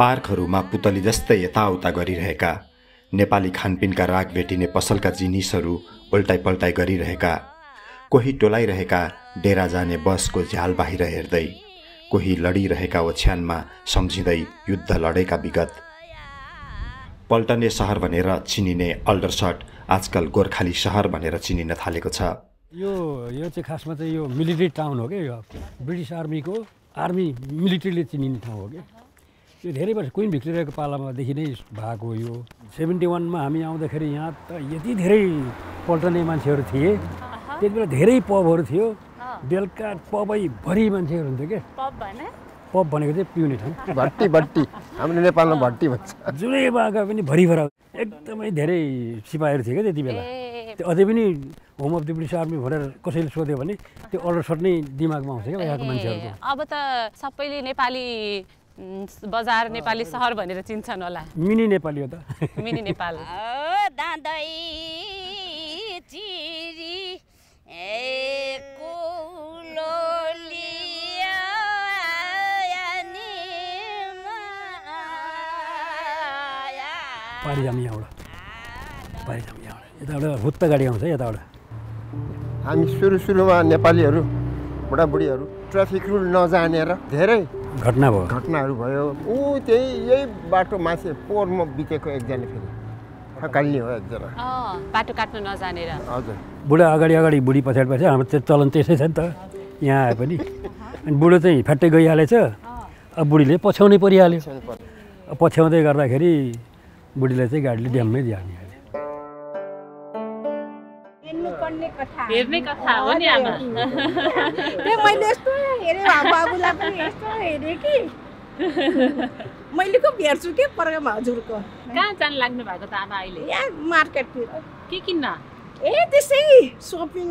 पार्कहरुमा पुतली जस्तै यताउता गरिरहेका नेपाली खानपिनका राग भेटिने पसलका जिनिसहरु उल्टाइपल्टाइ गरिरहेका कोही टोलाइरहेका डेरा जाने बसको झ्याल बाहिर हेर्दै कोही लडिरहेका ओछ्यानमा सम्झिदै युद्ध लडेका विगत पल्टने शहर भनेर चिनिने अल्डरसट आजकल गोरखाली शहर भनेर चिनिन थालेको छ। यो चाहिँ खासमा चाहिँ यो मिलिट्री टाउन हो के यो ब्रिटिश आर्मीको आर्मी मिलिट्रीले चिनिने ठाउँ हो के। यो धेरै वर्ष क्वीन भिक्टोरियाको पालामा देखि नै भएको यो 71 मा हामी आउँदाखेरि यहाँ त यति धेरै पल्टने मान्छेहरु थिए। त्यतिबेला धेरै पबहरु थियो। बेलका पबै भरी मान्छेहरु हुन्थे के। पब भने पब भनेको चाहिँ पिउने ठाउँ भट्टी भट्टी हाम्रो नेपालमा भट्टी भन्छ जुनै बागा पनि भरिभरा एकदमै धेरै सिपाहीहरु थिए के त्यति बेला त्यो अझै पनि home of the British army भनेर कसैले सोध्यो भने त्यो अल्डरसट नै दिमागमा आउँछ के यहाँको मान्छेहरुको अब त सबैले नेपाली बजार नेपाली शहर भनेर चिन्छन् होला मिनी नेपाली हो त मिनी नेपाल ओ दादै चिरी एको पारिजाम यहाँबाट यताबाट भुत्त गाडी आउँछ यताबाट हामी सुरुमा नेपालीहरु बुढाबुढीहरु ट्राफिक रुल नजानेर धेरै घटनाहरु भयो उ त्यही यही बाटो मासे पोरमा बितेको एकजना फेरि ठकाल्नी हो एकजना बाटो काट्न नजानेर हजुर बुढा अगाडि बुढी पछाडि हाम्रो त्यो चलन त्यसै छ नि त यहाँ आए पनि अनि बुढो चाहिँ फट्टै गइहालेछ अब बुढीले पछ्याउनै परिहाल्यो पछ्याउँदै गर्दाखेरि बुढीले चाहिँ गाडीले ड्याममै दिहाल्ने अहिले हेर्नु पर्ने कथा हेर्ने कथा हो नि आमा त्यो मैले यस्तो हेरे बाबुला पनि यस्तो हेरे कि मैले को भेट्छु के प्रोग्राम हजुरको कहाँ जान लाग्नु भएको त आमा अहिले यहाँ मार्केटतिर के किन्न ए त्यसै शपिङ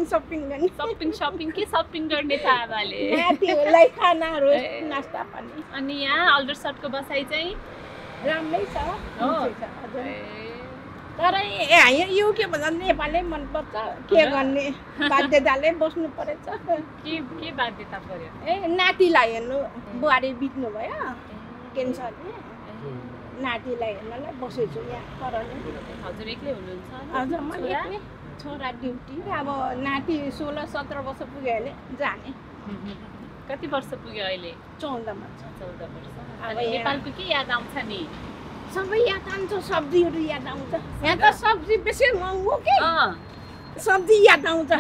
गर्ने शपिङ के शपिङ गर्ने त आमाले त्यसलाई खाना रोज नास्ता पनि अनि यहाँ अल्डरसटको बसाइ चाहिँ राम्रै छ तर यो के भन्छ नेपालै मन पर्छ के गर्ने बाध्यताले बस्नु परेछ के बाध्यता पर्यो ए नातिलाई हेर्नु बुहारी बित्नु भयो क्यान्सरले नातिलाई हेर्नलाई बसेछु यहाँ करले हजुर एक्लै हुनुहुन्छ हजुर म एक्लै छोरा ड्युटी अब नाति 16-17 वर्ष पुग्यो भने जाने कति वर्ष पुग्यो अहिले 14 वर्ष अब नेपालको के याद आउँछ नि सबै याद आउँछ सब्जीहरु याद आउँछ यहाँ त सब्जी बेसी महँगो के सब्जी याद आउँछ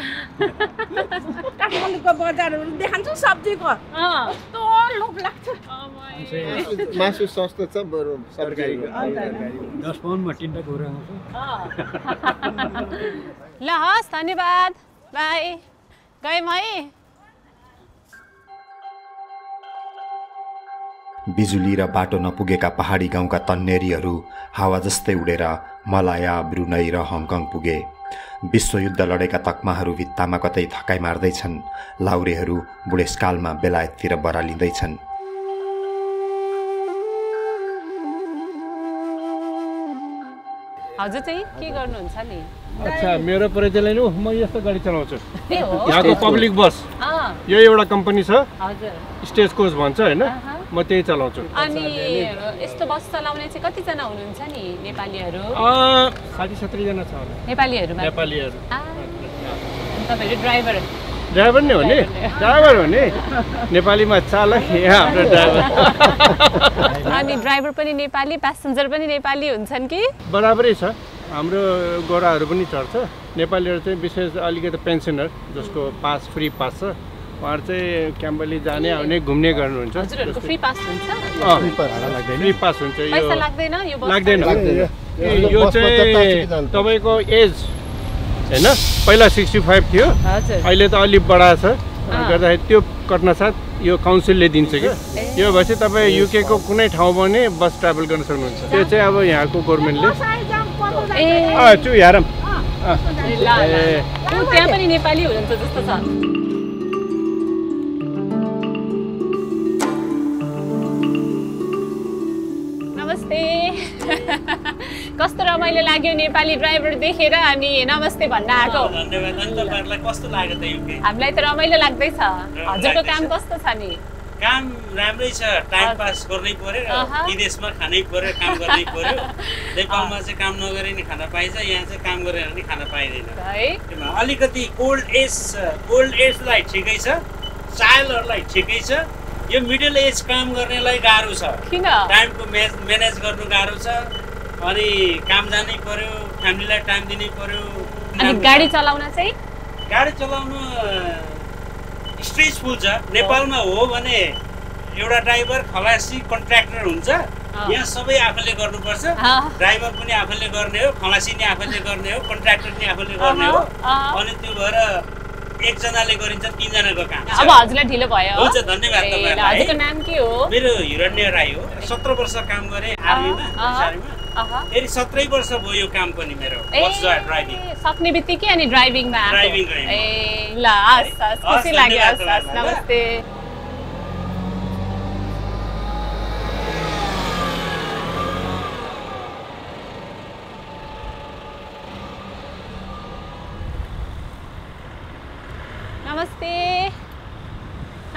काठमाडौँको बजारहरु देखाउँछ सब्जीको कस्तो लोभ लाग्छ मासु सस्तो छ बरु सरकारी 10 पाउन्डमा 3 टा गोरा आउँछ ल हस् धन्यवाद बाइ गयौं है बिजुली र बाटो नपुगेका पहाडी गाउँका तन्नेरीहरू हावा जस्तै उडेर मलाया ब्रुनई र हङकङ पुगे विश्वयुद्ध लडेका तकमाहरू भित्तामा कतै थकाइ मार्दै छन् लाउरेहरू बुढेसकालमा बेलायततिर बरालिँदै छन् हजुर चाहिँ के गर्नुहुन्छ नि अच्छा मेरो परिचयले नि म यस्तो गाडी चलाउँछु के हो यहाँको पब्लिक बस यो एउटा कम्पनी छ हजुर स्टेज कोच भन्छ हैन म त्यही चलाउँछु अनि यस्तो बस चलाउने चाहिँ कति जना हुनुहुन्छ नि नेपालीहरु 60-70 जना छ होला नेपालीहरु तपाईहरु ड्राइभर नै हो नि नेपालीमा चालक यहाँ हाम्रो ड्राइभर अनि ड्राइभर पनि नेपाली प्यासेन्जर पनि नेपाली हुन्छन् कि बराबरै छ हाम्रो गोराहरु पनि चढ्छ नेपालीहरु चाहिँ विशेष अलिकति पेन्सनर जसको पास फ्री पास छ उहाँहरु चाहिँ क्याम्बली जाने आउने घुम्ने गर्नुहुन्छ हजुरहरुको फ्री पास हुन्छ फ्री पास हुन्छ यो पैसा लाग्दैन यो लाग्दैन यो चाहिँ तपाईको एज हैन पहिला 65 थियो हजुर अहिले त अलि बढा छ गर्दा त्यो कट्नसाथ यो काउन्सिलले दिन्छ के यो भएपछि तपाई युके को कुनै ठाउँ भने बस ट्राभल गर्न सक्नुहुन्छ त्यो चाहिँ अब यहाँको गभर्नमेन्टले ए चु यारम उ त्यहाँ पनि नेपाली हुनुहुन्छ जस्तो छ नमस्ते कस्तो रमाइलो लाग्यो नेपाली ड्राइभर देखेर अनि नमस्ते भन्न आको धन्यवाद अन्त पार्ला कस्तो लाग्यो त युके हामीलाई त रमाइलो लाग्दै छ हजुरको काम कस्तो छ नि काम राम्रै छ टाइम पास गर्नै पर्यो विदेशमा खानै पर्यो काम गर्नै पर्यो नेपालमा चाहिँ काम नगरे नि खान पाइन्छ यहाँ चाहिँ काम गरेर नि खान पाइदैन है अलिकति ओल्ड एज लाई ठिकै छ चाइल्डहरुलाई ठिकै छ यो मिडल एज काम गर्नेलाई गाह्रो छ किन टाइमको म्यानेज गर्नु गाह्रो छ अनि काम जानै पर्यो फ्यामिलीलाई टाइम दिनै पर्यो अनि गाडी चलाउन स्ट्रेसफुल छ नेपालमा हो भने एउटा ड्राइभर खलासी कन्ट्र्याक्टर हुन्छ यहाँ सबै आफैले गर्नुपर्छ ड्राइभर पनि आफैले गर्ने हो खलासी नि आफैले गर्ने हो कन्ट्र्याक्टर नि आफैले गर्ने हो अनि त्यो भएर एक जनाले गरिन्छ तीन जनाको काम अब हजुरलाई ढिलो भयो हुन्छ धन्यवाद तपाईलाई हजुरको नाम के हो मेरो हिरण्य राई हो 17 वर्ष काम गरे आर्मीमा फेरि 17 वर्ष भयो यो काम पनि मेरो बस ड्राइभिङ सक्नेबित्तिकै अनि ड्राइभिङमा आए ल आस खुसी लाग्यो आस नमस्ते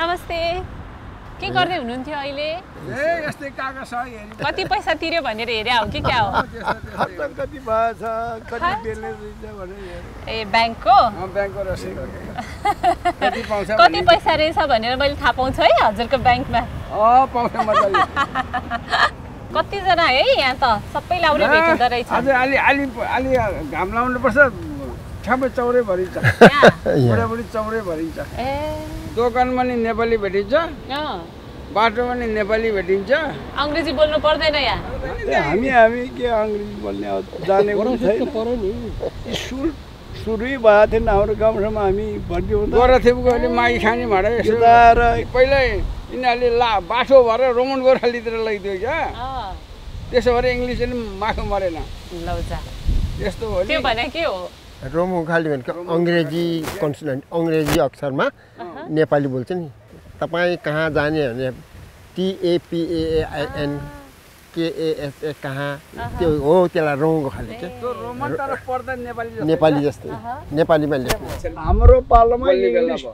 नमस्ते के गर्दै हुनुहुन्थ्यो अहिले ए यस्तै काका सही हेरि कति पैसा तिर्यो भनेर हेरे हो के क्या हो खतम कति भएछ कति ब्यालेन्स छ भने ए ब्याङ्कको रसिद कति पैसा रहेछ भनेर मैले थाहा पाउँछु है हजुरको ब्याङ्कमा अ पाउँछ मजाले कति जना है यहाँ त सबै लाउने भेटिँदा रहेछ हजुर अलि घाम लाउनु पर्छ ठ्याम्मै चौरे भरिन्छ बुढाबुढी चौरे भरिन्छ ए दोकान पनि नेपाली भेटिन्छ बाटो पनि नेपाली भेटिन्छ अंग्रेजी बोल्नु पर्दैन यहाँ हामी के अंग्रेजी बोल्ने हो जाने पर्यो नि स्कुल सुरुई भए थिएन हाम्रो गाउँमा हामी भर्ती हुँदा गराथेको अहिले माइ खानी भाडा सुधार पहिले इनाले ला बाटो भएर रोमन गोर्खालीतिर लगिदियो क्या त्यसो भएर इंग्लिश पनि माखो मरेन लौजा यस्तो हो नि त्यो भने के हो रोमन गोर्खाली भनेको अंग्रेजी कन्सोनेन्ट अंग्रेजी अक्षरमा नेपाली बोल्छ नि तपाई कहाँ जाने भने T A P A I N K A S A कहाँ त्यो हो त्यसलाई रोमन गोर्खाली के त्यो रोमन तर पढ्दा नेपाली जस्तै नेपालीमा लेख्नु हाम्रो पालोमा इंग्लिश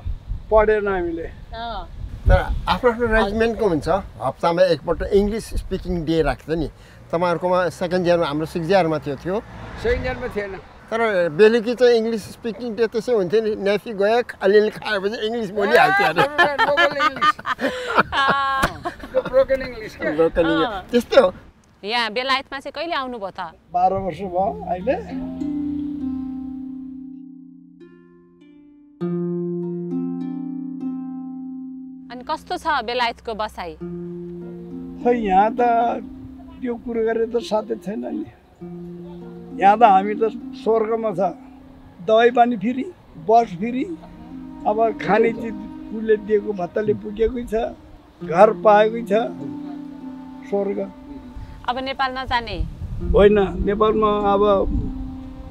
पढेन हामीले तर आफ्नो आफ्नो रेजिमेन्टको हुन्छ हप्तामा एकपल्ट इंग्लिश स्पिकिङ डे राख्छ नि तपाईहरुकोमा सेकेन्ड इयरमा हाम्रो 6 इयरमा थियो सेकेन्ड इयरमा थिएन तर बेलुकी चाहिँ इंग्लिश स्पिकिङ डे त्यसै हुन्थ्यो नि न्याफी गयो अलिअलि खाएपछि इंग्लिश बोलिहाल्थ्यो अरे ब्रोकन इंग्लिश त्यस्तै हो यहाँ बेलायतमा चाहिँ कहिले आउनु भयो त 12 वर्ष भयो अहिले अनि कस्तो छ बेलायतको बसाई खै यहाँ त त्यो कुरा गरे त साथै छैन नि यहाँ त हामी त स्वर्गमा छ दबाई पानी फ्री बस फ्री अब खाने चिज उसले दिएको भत्ताले पुगेकै छ घर पाएकै छ स्वर्ग अब नेपाल नजाने होइन नेपालमा अब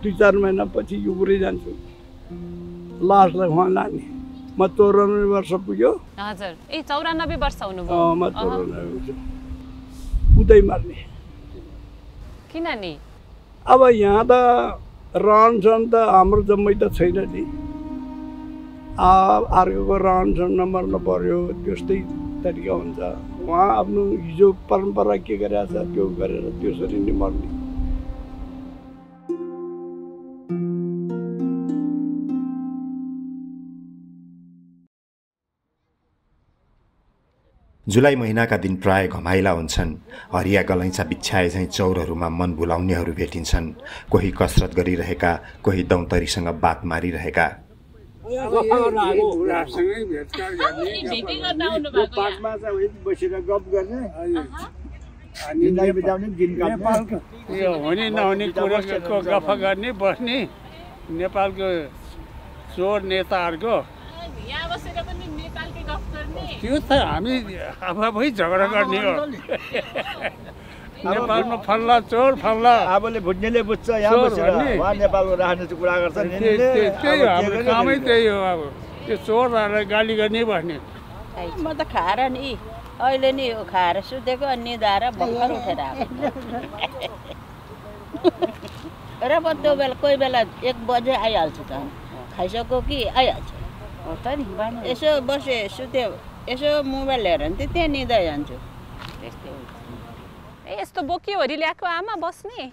2-4 महिना पछि युक्रेन जान्छु लास्टलाई वहाँ लाने म 94 वर्ष पुग्यो हजुर ए 94 वर्ष हुनुभयो म 94 वर्ष उतै मार्ने किन नि अब यहाँ त रहनसन त हाम्रो जम्मै त छैन नि अर्को रहनसन नम्बरमा पर्यो त्यस्तै तरिका हुन्छ वहाँ आफ्नो हिजो परम्परा के गरेछ त्यो गरेर त्यसरी नै मर्ने जुलाई महिनाका दिन प्राय घमाइला हुन्छन् हरिया गलैँचा बिछ्याए चाहिँ चौरहरूमा मन भुलाउनेहरू भेटिन्छन् कोही कसरत गरिरहेका कोही दौतरीसँग बात मारिरहेका हुने नहुने कुराको गफ गर्ने बस्ने नेपालको चोर नेताहरूको त्यो त हामी आफै झगडा गर्ने हो नेपालमा फल्ला चोर फल्ला आफूले भुट्नेले बुझ्छ यहाँ बसेर वहाँ नेपालको राजनीतिको कुरा गर्छ नि त्यही हो हाम्रो कामै त्यही हो अब त्यो चोरहरूलाई गाली गर्ने भन्ने म त खाएर नि अहिले नि हो खाएर सुतेको अनि निदाएर भर्खर उठेर आएको र म त्यो बेला कोही बेला 1 बजे आइहाल्छु त खाइसक्यो कि आइहाल्छु यसो बसे सुत्यो ऐसे मोबाइल ले रहे हैं तो तेरे नींद आया ना जो ऐसे तो बोकी वाली ले आके आमा बस में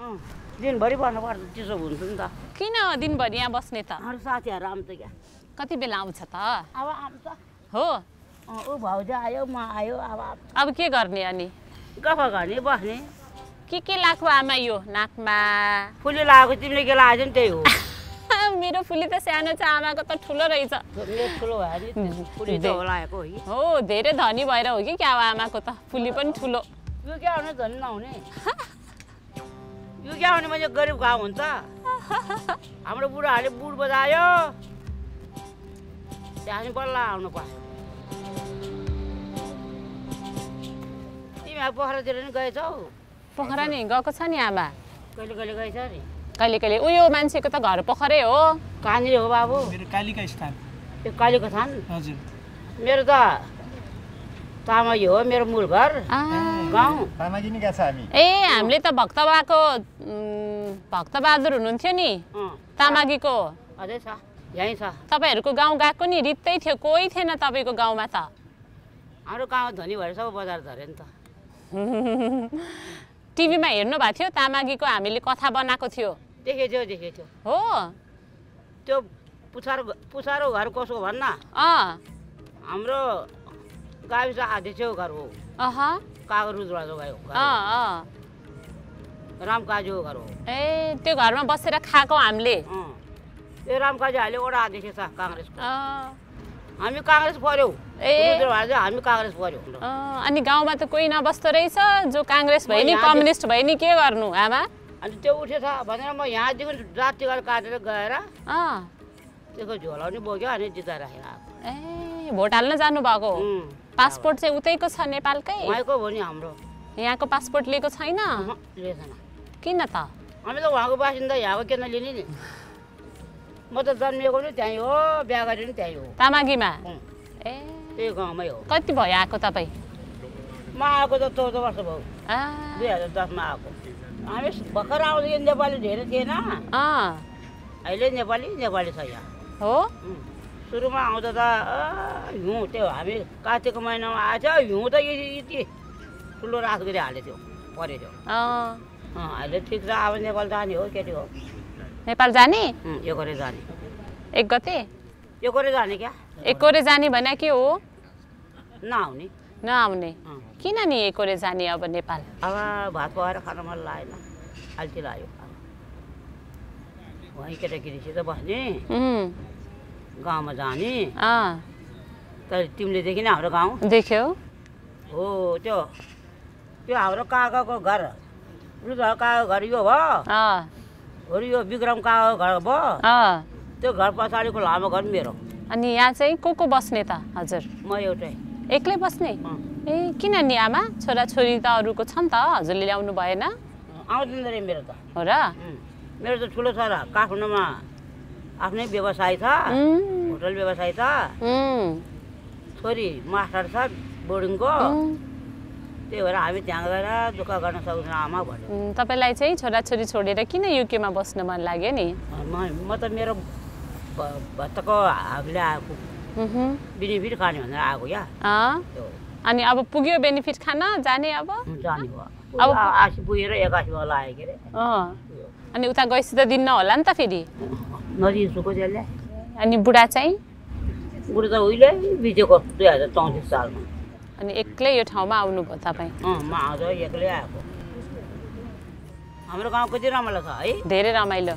दिन भरी बार ना बार जिसको बुनते ना किना दिन भरी यहाँ बस नहीं था हर साथ यार आम तो क्या कती बिलाव चता अब आम तो हो ओ भावजा आयो माँ आयो अब क्या करने यानी कहाँ करने बस नहीं किके लाख आमा यो नाक माँ फुली लाख तुमने क्या लाजन ते हो मेरो फुली तो सयानो चामा को तो ठुलो रही था मेरे ठुलो है जी फुली तो लाया कोई हो देरे धानी बाहर होगी क्या आमा को तो फुली पन ठुलो यू क्या होने धन ना होने यू क्या होने मज़े गरीब कहाँ होन्ता हमरे बुरा हाले बुर बतायो जाने पर लाओ ना पास तीन आप पहरा चलने गए तो पहरा नहीं गाँव को सानी आमा कल कल गए सानी काली काली उयो मानसिक तो घर पखरे हो कहाँ नहीं हो बाबू मेरे काली का स्थान ये काली का स्थान हाँ जी मेरे तामा यो मेरे मूल घर गांव तामा जी ने कैसा हमी हमले तो भक्तबादुर नुन्थियो नहीं तामा जी को अरे सा यहीं सा तबे ये को गांव गांव को नहीं रित्ते ही थे कोई थे ना तबे को गांव में था आरो गांव धनी वर्षा वो बाजार धरें देखे जो हो तो पुसारो पुसारो घर कोसो वरना हमरो गावी सा आधे चो घर हो कागरूज वालों का हो राम काजो घर हो ते घर में बस रख खा को आमले ये राम काजो आले और आधे चो सा कांग्रेस हमें कांग्रेस पड़े हो उधर वाले हमें कांग्रेस पड़े हो अन्य गांव में तो कोई ना बस तो रही सा जो कांग्रेस भाई नहीं कम्युनिस्ट भाई नहीं क्या करनु है मैं अंतिम उठे था बंदर मैं यहाँ देखो रात चिकन काटने गया रा देखो जोलानी बोल गया नहीं जिता रहे आप वोट डालना जानो बागो पासपोर्ट से उताई को था नेपाल का ही वही को बोली हम लोग यहाँ को पासपोर्ट ले को था ही ना ले था ना किन था हमें तो वहाँ को पास इंदा यहाँ को क्या नहीं लेनी मतलब जान मेरे को नहीं चाहिए आमिर बकरा हो गया नेपाली डेरे थे ना आइले नेपाली नेपाली था यार हो शुरू में आओ तो यूं तो आमिर काटे कमाए ना आजा यूं तो ये थी फुल्लो रात के लिए आले थे पौरे जो आइले ठीक था आमिर नेपाल जाने हो क्या जो नेपाल जाने ये कोरे जाने एक गते ये कोरे जाने क्या एक कोरे जाने बना क्यों ना उन्हीं ना हमने किना नहीं एक औरे जाने अब नेपाल अब बात बाहर खाना मल लाए ना अलती लायो वहीं के रखी थी तो बहने गांव में जाने तो तुम ले देखी ना हमारे गांव देखियो ओ जो जो हमारे काका को घर उनका काका घर यो बा और यो विक्रम काका घर बा तो घर पास आने को लामा घर मेरो अन्याय से कोको बस नेता हज़र मैं उठे एकले बस नहीं किना नहीं आमा छोरा छोरी ता और कुछ हम ता जल्दी ले आऊँ बाये ना आऊँ दिन दरे मेरा ता हो रहा मेरा तो छुलो सारा काफ़ी ना आपने व्यवसाय था होटल व्यवसाय था छोरी मास्टर था बोर्डिंग को ते वरा आमित यांगरा दुका करना सब ना आमा बोले तब पहले ऐसे ही छोरा छोरी छोड़े रखी ना यूके में बस ना मन लगे नहीं मतलब मेरा तको अगला बेनिफिट खाने वाला आगो या अन्य अब पुगियो बेनिफिट खाना जाने अब आज पुगियो एक आज वाला आएगे रे अन्य उतार गए सीधा दिन ना होलन ता फिरी नदी सुको चले अन्य बुढ़ा चाहिए बुढ़ा तो हुईले बीजे को तो याद है 30 साल में अन्य एकले ये ठाव में आउनु पता पाए माँ आज एकले आएगो हमरे गांव कुछ रामला था ये देरे रामाइलो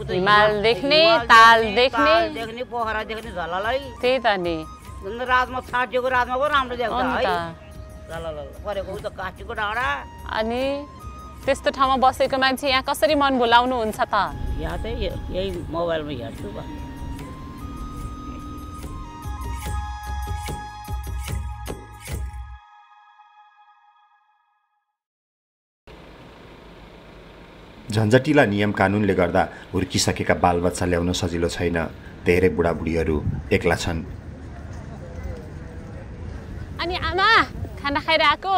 माल देखने, ताल देखने, पोहरा देखने जाला लाई। तेरा नहीं। जंदर रात में साठ जोग रात में वो रामले देखता है। जाला लाई। वाले को तो काशी को डाला। अने तेज़ तो ठामा बस एक मैच यहाँ कसरी मान बोलाऊँ न उनसा था। यहाँ तो यही मोबाइल में यार सुबह। झन्झटिला नियम कानूनले गर्दा हुर्किसकेका बालबच्चा ल्याउन सजिलो छैन। धेरै बुढाबुढीहरू एक्ला छन्। अनि आमा खाना खाएर आको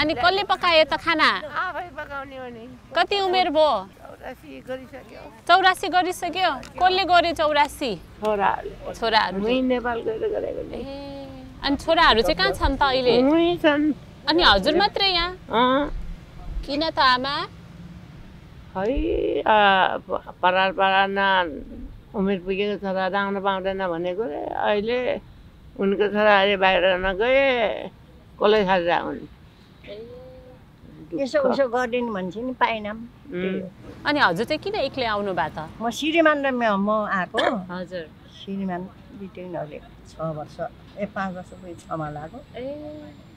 अनि कसले पकायो त खाना? आफै पकाउने हो नि। कति उमेर भो? 84 गरिसक्यो। 84 गरिसक्यो। कसले गर्यो 84? छोराहरुले। छोराहरु। म नेपाल गएर गरेको नि। And छोराहरु चाहिँ कहाँ छन् त अहिले? उही छन्। अनि हजुर मात्रै यहाँ? अ किन त आमा? है परार पराना उमेर पुगेको छोरा आउन पाउँदैन भनेको रे अहिले उनको छोराहरु बाहिर नगए कोले खाएर आउन। यसो उसो गर्दिन भन्छ नि पाइनम। अनि हजुर चाहिँ किन एक्लै आउनु भा त? म श्रीमान र म आको। हजुर श्रीमान बिटेनले 6 वर्ष ए 5 वर्ष भई छमा लाग्यो। ए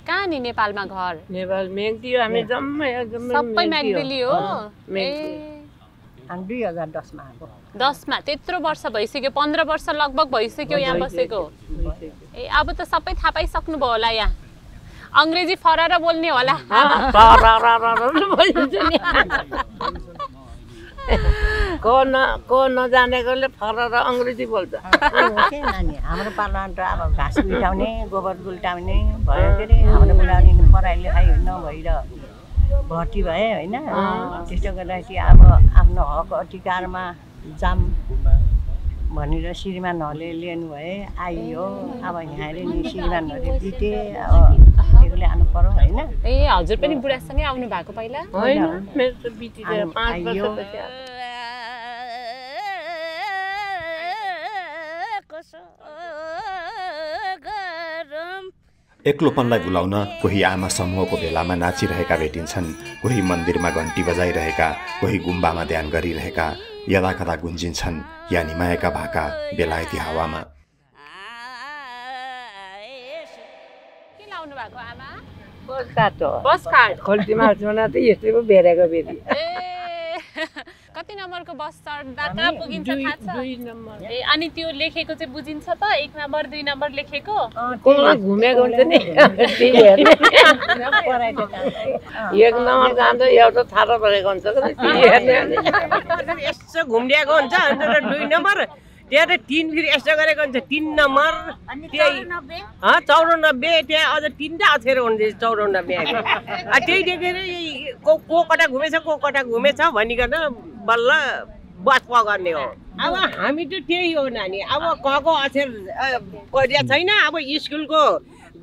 कहाँ नि नेपालमा घर? नेपाल मेगदी हो हामी जम्मै सबै मेगदी हो। मेगदी। अनि 2010 मा आको। 10 मा त्यत्रो वर्ष भइसक्यो 15 वर्ष लगभग भइसक्यो यहाँ बसेको। ए अब त सबै थाहा पाइ सक्नु भयो होला यहाँ। अंग्रेजी फरारा बोलने वाला को न जाने कोले फरारा अंग्रेजी बोल्दा नानी हाम्रो पालन र अब घाँस उठाउने गोबर गुल्टाउने भयो के रे हाम्रो बुढानी पढाइ लेखाइ नभएर भर्ती भए हैन त्यस्तो गर्दाखेरि अब आफ्नो हक अधिकारमा जाम भनेर श्रीमानहरुले लिनु भए आइयो अब यहाँले नि श्रीमानहरुले बिते एकोले आउनु पर्यो हैन ए हजुर पनि बुढा सँगै आउनु भएको पहिला हैन मेरो त बितिले 5 वर्षपछि कसो गरम एक्लोपनलाई भुलाउन कोही आमा समूहको भेलामा नाचिरहेका भेटिन्छन् कोही मन्दिरमा घण्टी बजाइरहेका कोही गुम्बामा ध्यान गरिरहेका यदाकदा गुन्जिन्छन् यानी मायाका भाका बेलायती हावामा के लाउनु भएको आमा बस कार्ड बस कार्ड खोल्टीमा जोना त यस्तै पो बेरेको बेदी ए कति नम्बरको बस चढ्दा कहाँ पुगिन्छ थाहा छ 2 नम्बर ए अनि त्यो लेखेको चाहिँ बुझिन्छ त 1 नम्बर 2 नम्बर लेखेको कोमा घुमेको हुन्छ नि त्यही हेर्ने पढाइको काम 1 नम्बर जान्छ एउटा थारो परेको हुन्छ के त्यही हेर्ने यसो घुम्दिएको हुन्छ अनि त 2 नम्बर त्यहाँ त 3 फेरि यसो गरेको हुन्छ 3 नम्बर अनि 94 ह 94 त्यहाँ अझ 3 टा अथेर हुन्छ 94 आएको आ त्यही देखेर को कोटा घुमेछ भनिकन बल्ल बस पकड्ने हो अब हामी त त्यही हो नानी अब कको अक्षर पर्या छैन अब स्कुलको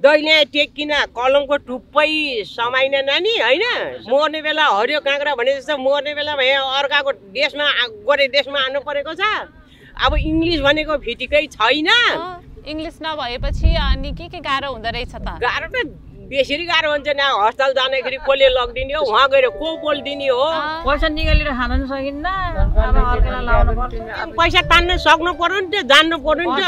दैले टेकिन कलमको टुप्पै समाइन नानी हैन मर्ने बेला हरियो काँक्रा भने जस्तो मर्ने बेला भए अर्काको देशमा गरे देशमा आउनु परेको छ अब इंग्लिश भनेको फिटिकै छैन इंग्लिश नभएपछि अनि के गाह्रो हुँदै रहेछ त गाह्रो त बेसरी गाह्रो हुन्छ न हस्पिटल जाँदाखेरि कोले लग्दिने हो वहाँ गएर को बोल्दिने हो पैसा निकालेर खान सकिन्न अब अर्कालाई लाउनु पर्छ पैसा तान्न सक्नु पर्यो नि त जान्नु पर्यो नि त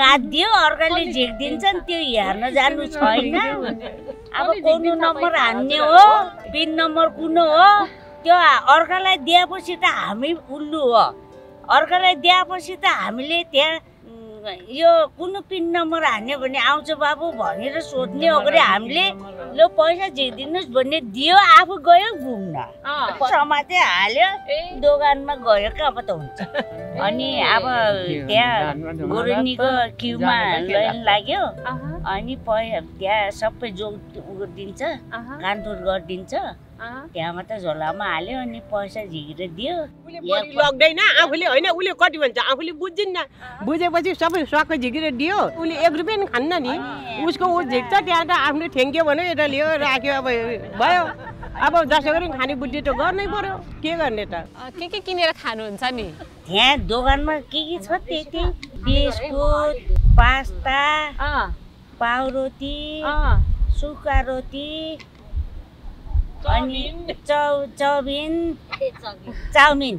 काट्दियो अर्काले झिक दिन्छ नि त्यो हेर्न जान्नु छैन अब कुन नम्बर हान्ने हो पिन नम्बर कुन हो त्यो अर्कालाई दिएपछि त हामी उल्लु हो अर्कालाई दिएपछि त हामीले त्यहाँ यो कुन पिन नम्बर हान्यो भने आउँछ बाबु भनेर सोध्ने अगाडि हामीले लो पैसा झिक्दिनुस् भन्ने दियो आफू गयो घुम्न समाते हाल्यो दोकानमा गयो के अब त हुन्छ अनि अब त्यहाँ गोरुनीको क्यूमा लाइन लाग्यो अनि पैसा त्यहाँ सबै जोग दिन्छ कानतुर गरिदिन्छ त्यहाँ मात्र झोलामा हाल्यो अनि पैसा झिकेर दियो उले लग्दैन आफूले हैन उले कति भन्छ आफूले बुझ्दिन बुझेपछि सबै स्वाक्क झिकेर दियो उले 1 रुपैयाँ पनि खान्न नि उसको उ झिक्छ त्यहाँ त आफ्नो थ्यांक्यु भन्यो एटा लियो राख्यो अब भयो अब जसो गरी खाने बुद्धि त गर्नै पर्यो के गर्ने त के किनेर खानु हुन्छ नि त्यहाँ दोकानमा के छ त्यति बिस्कुट पास्ता पाउरोटी सुक्खा रोटी अनि चौबिन चाउमिन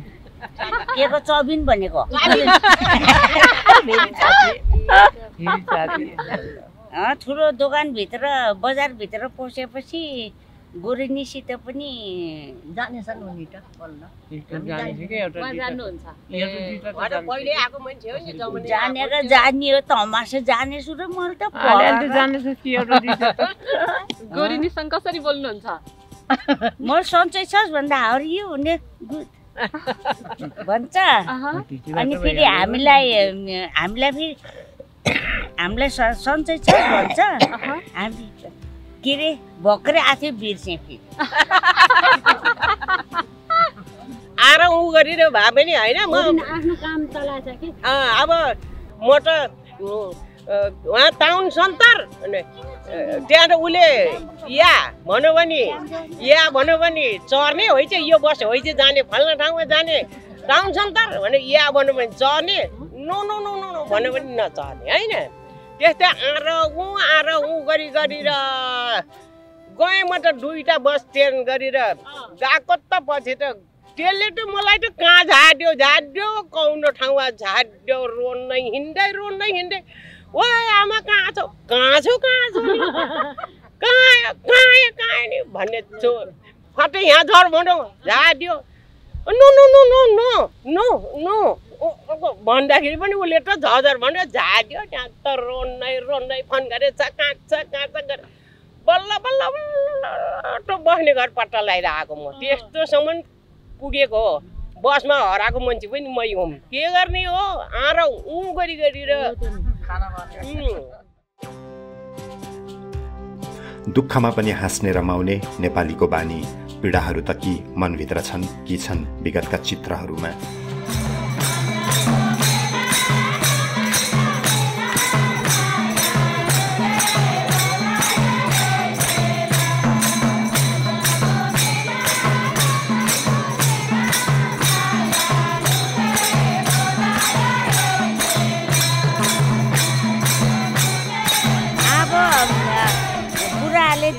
केको चौबिन भनेको ठुलो दोकान भित्र बजार भित्र पसेपछि गोरेनीसित पनि जानेछन् उनी त बल्ल जानेर जानी हो त हमासे जानेछु र म त गोरेनीसँग कसरी बोल्नुहुन्छ म सन्चै छस् भन्दा हाउ आर यु हुने गुड भन्छ अनि फेरि हामीलाई फेरि हामीलाई सन्चै छस् भन्छ हामी के रे भक्रे आथे बिर्से फेरि आरा उ गरेर भए पनि हैन म आफ्नो काम चलाछ के अब म त वहाँ टाउन सेंटर त्यहाँ उले या भन्यो भने चर्ने होइन यो बस होइन जाने फल्ना ठाउँमा जाने टाउन सेंटर भने या भन्यो भने चर्ने नो नो नो नो भन्यो भने नचर्ने हैन त्यस्तै आर उ गरी र गए म त दुईटा बस चेन्ज गरेर गएको त पछि त त्यसले त मलाई त कहाँ झाड्यो कौन ठाउँमा झाड्यो रोन्दै हिँड्दै ओए आमा कहाँ छौ कहाँ नि भन्ने छु फटे यहाँ झर भनौ झाड्यो no no no no no no no भन्दाखेरि पनि उले त झर भन्यो झाड्यो त्यहाँ त रोन्दै फोन गरे काँच गरे बल्ल बल्ल टो बस्ने घर पट्टा लगाइरहेको म त्यस्तोसम्म पुगेको हो। बसमा हराएको मान्छे पनि मै हुँ के गर्ने हो आर उ गरी र दुःखमा पनि हाँस्ने रमाउने नेपालीको बानी पीडाहरू त कि मनभित्र छन् कि छन् विगतका चित्रहरूमा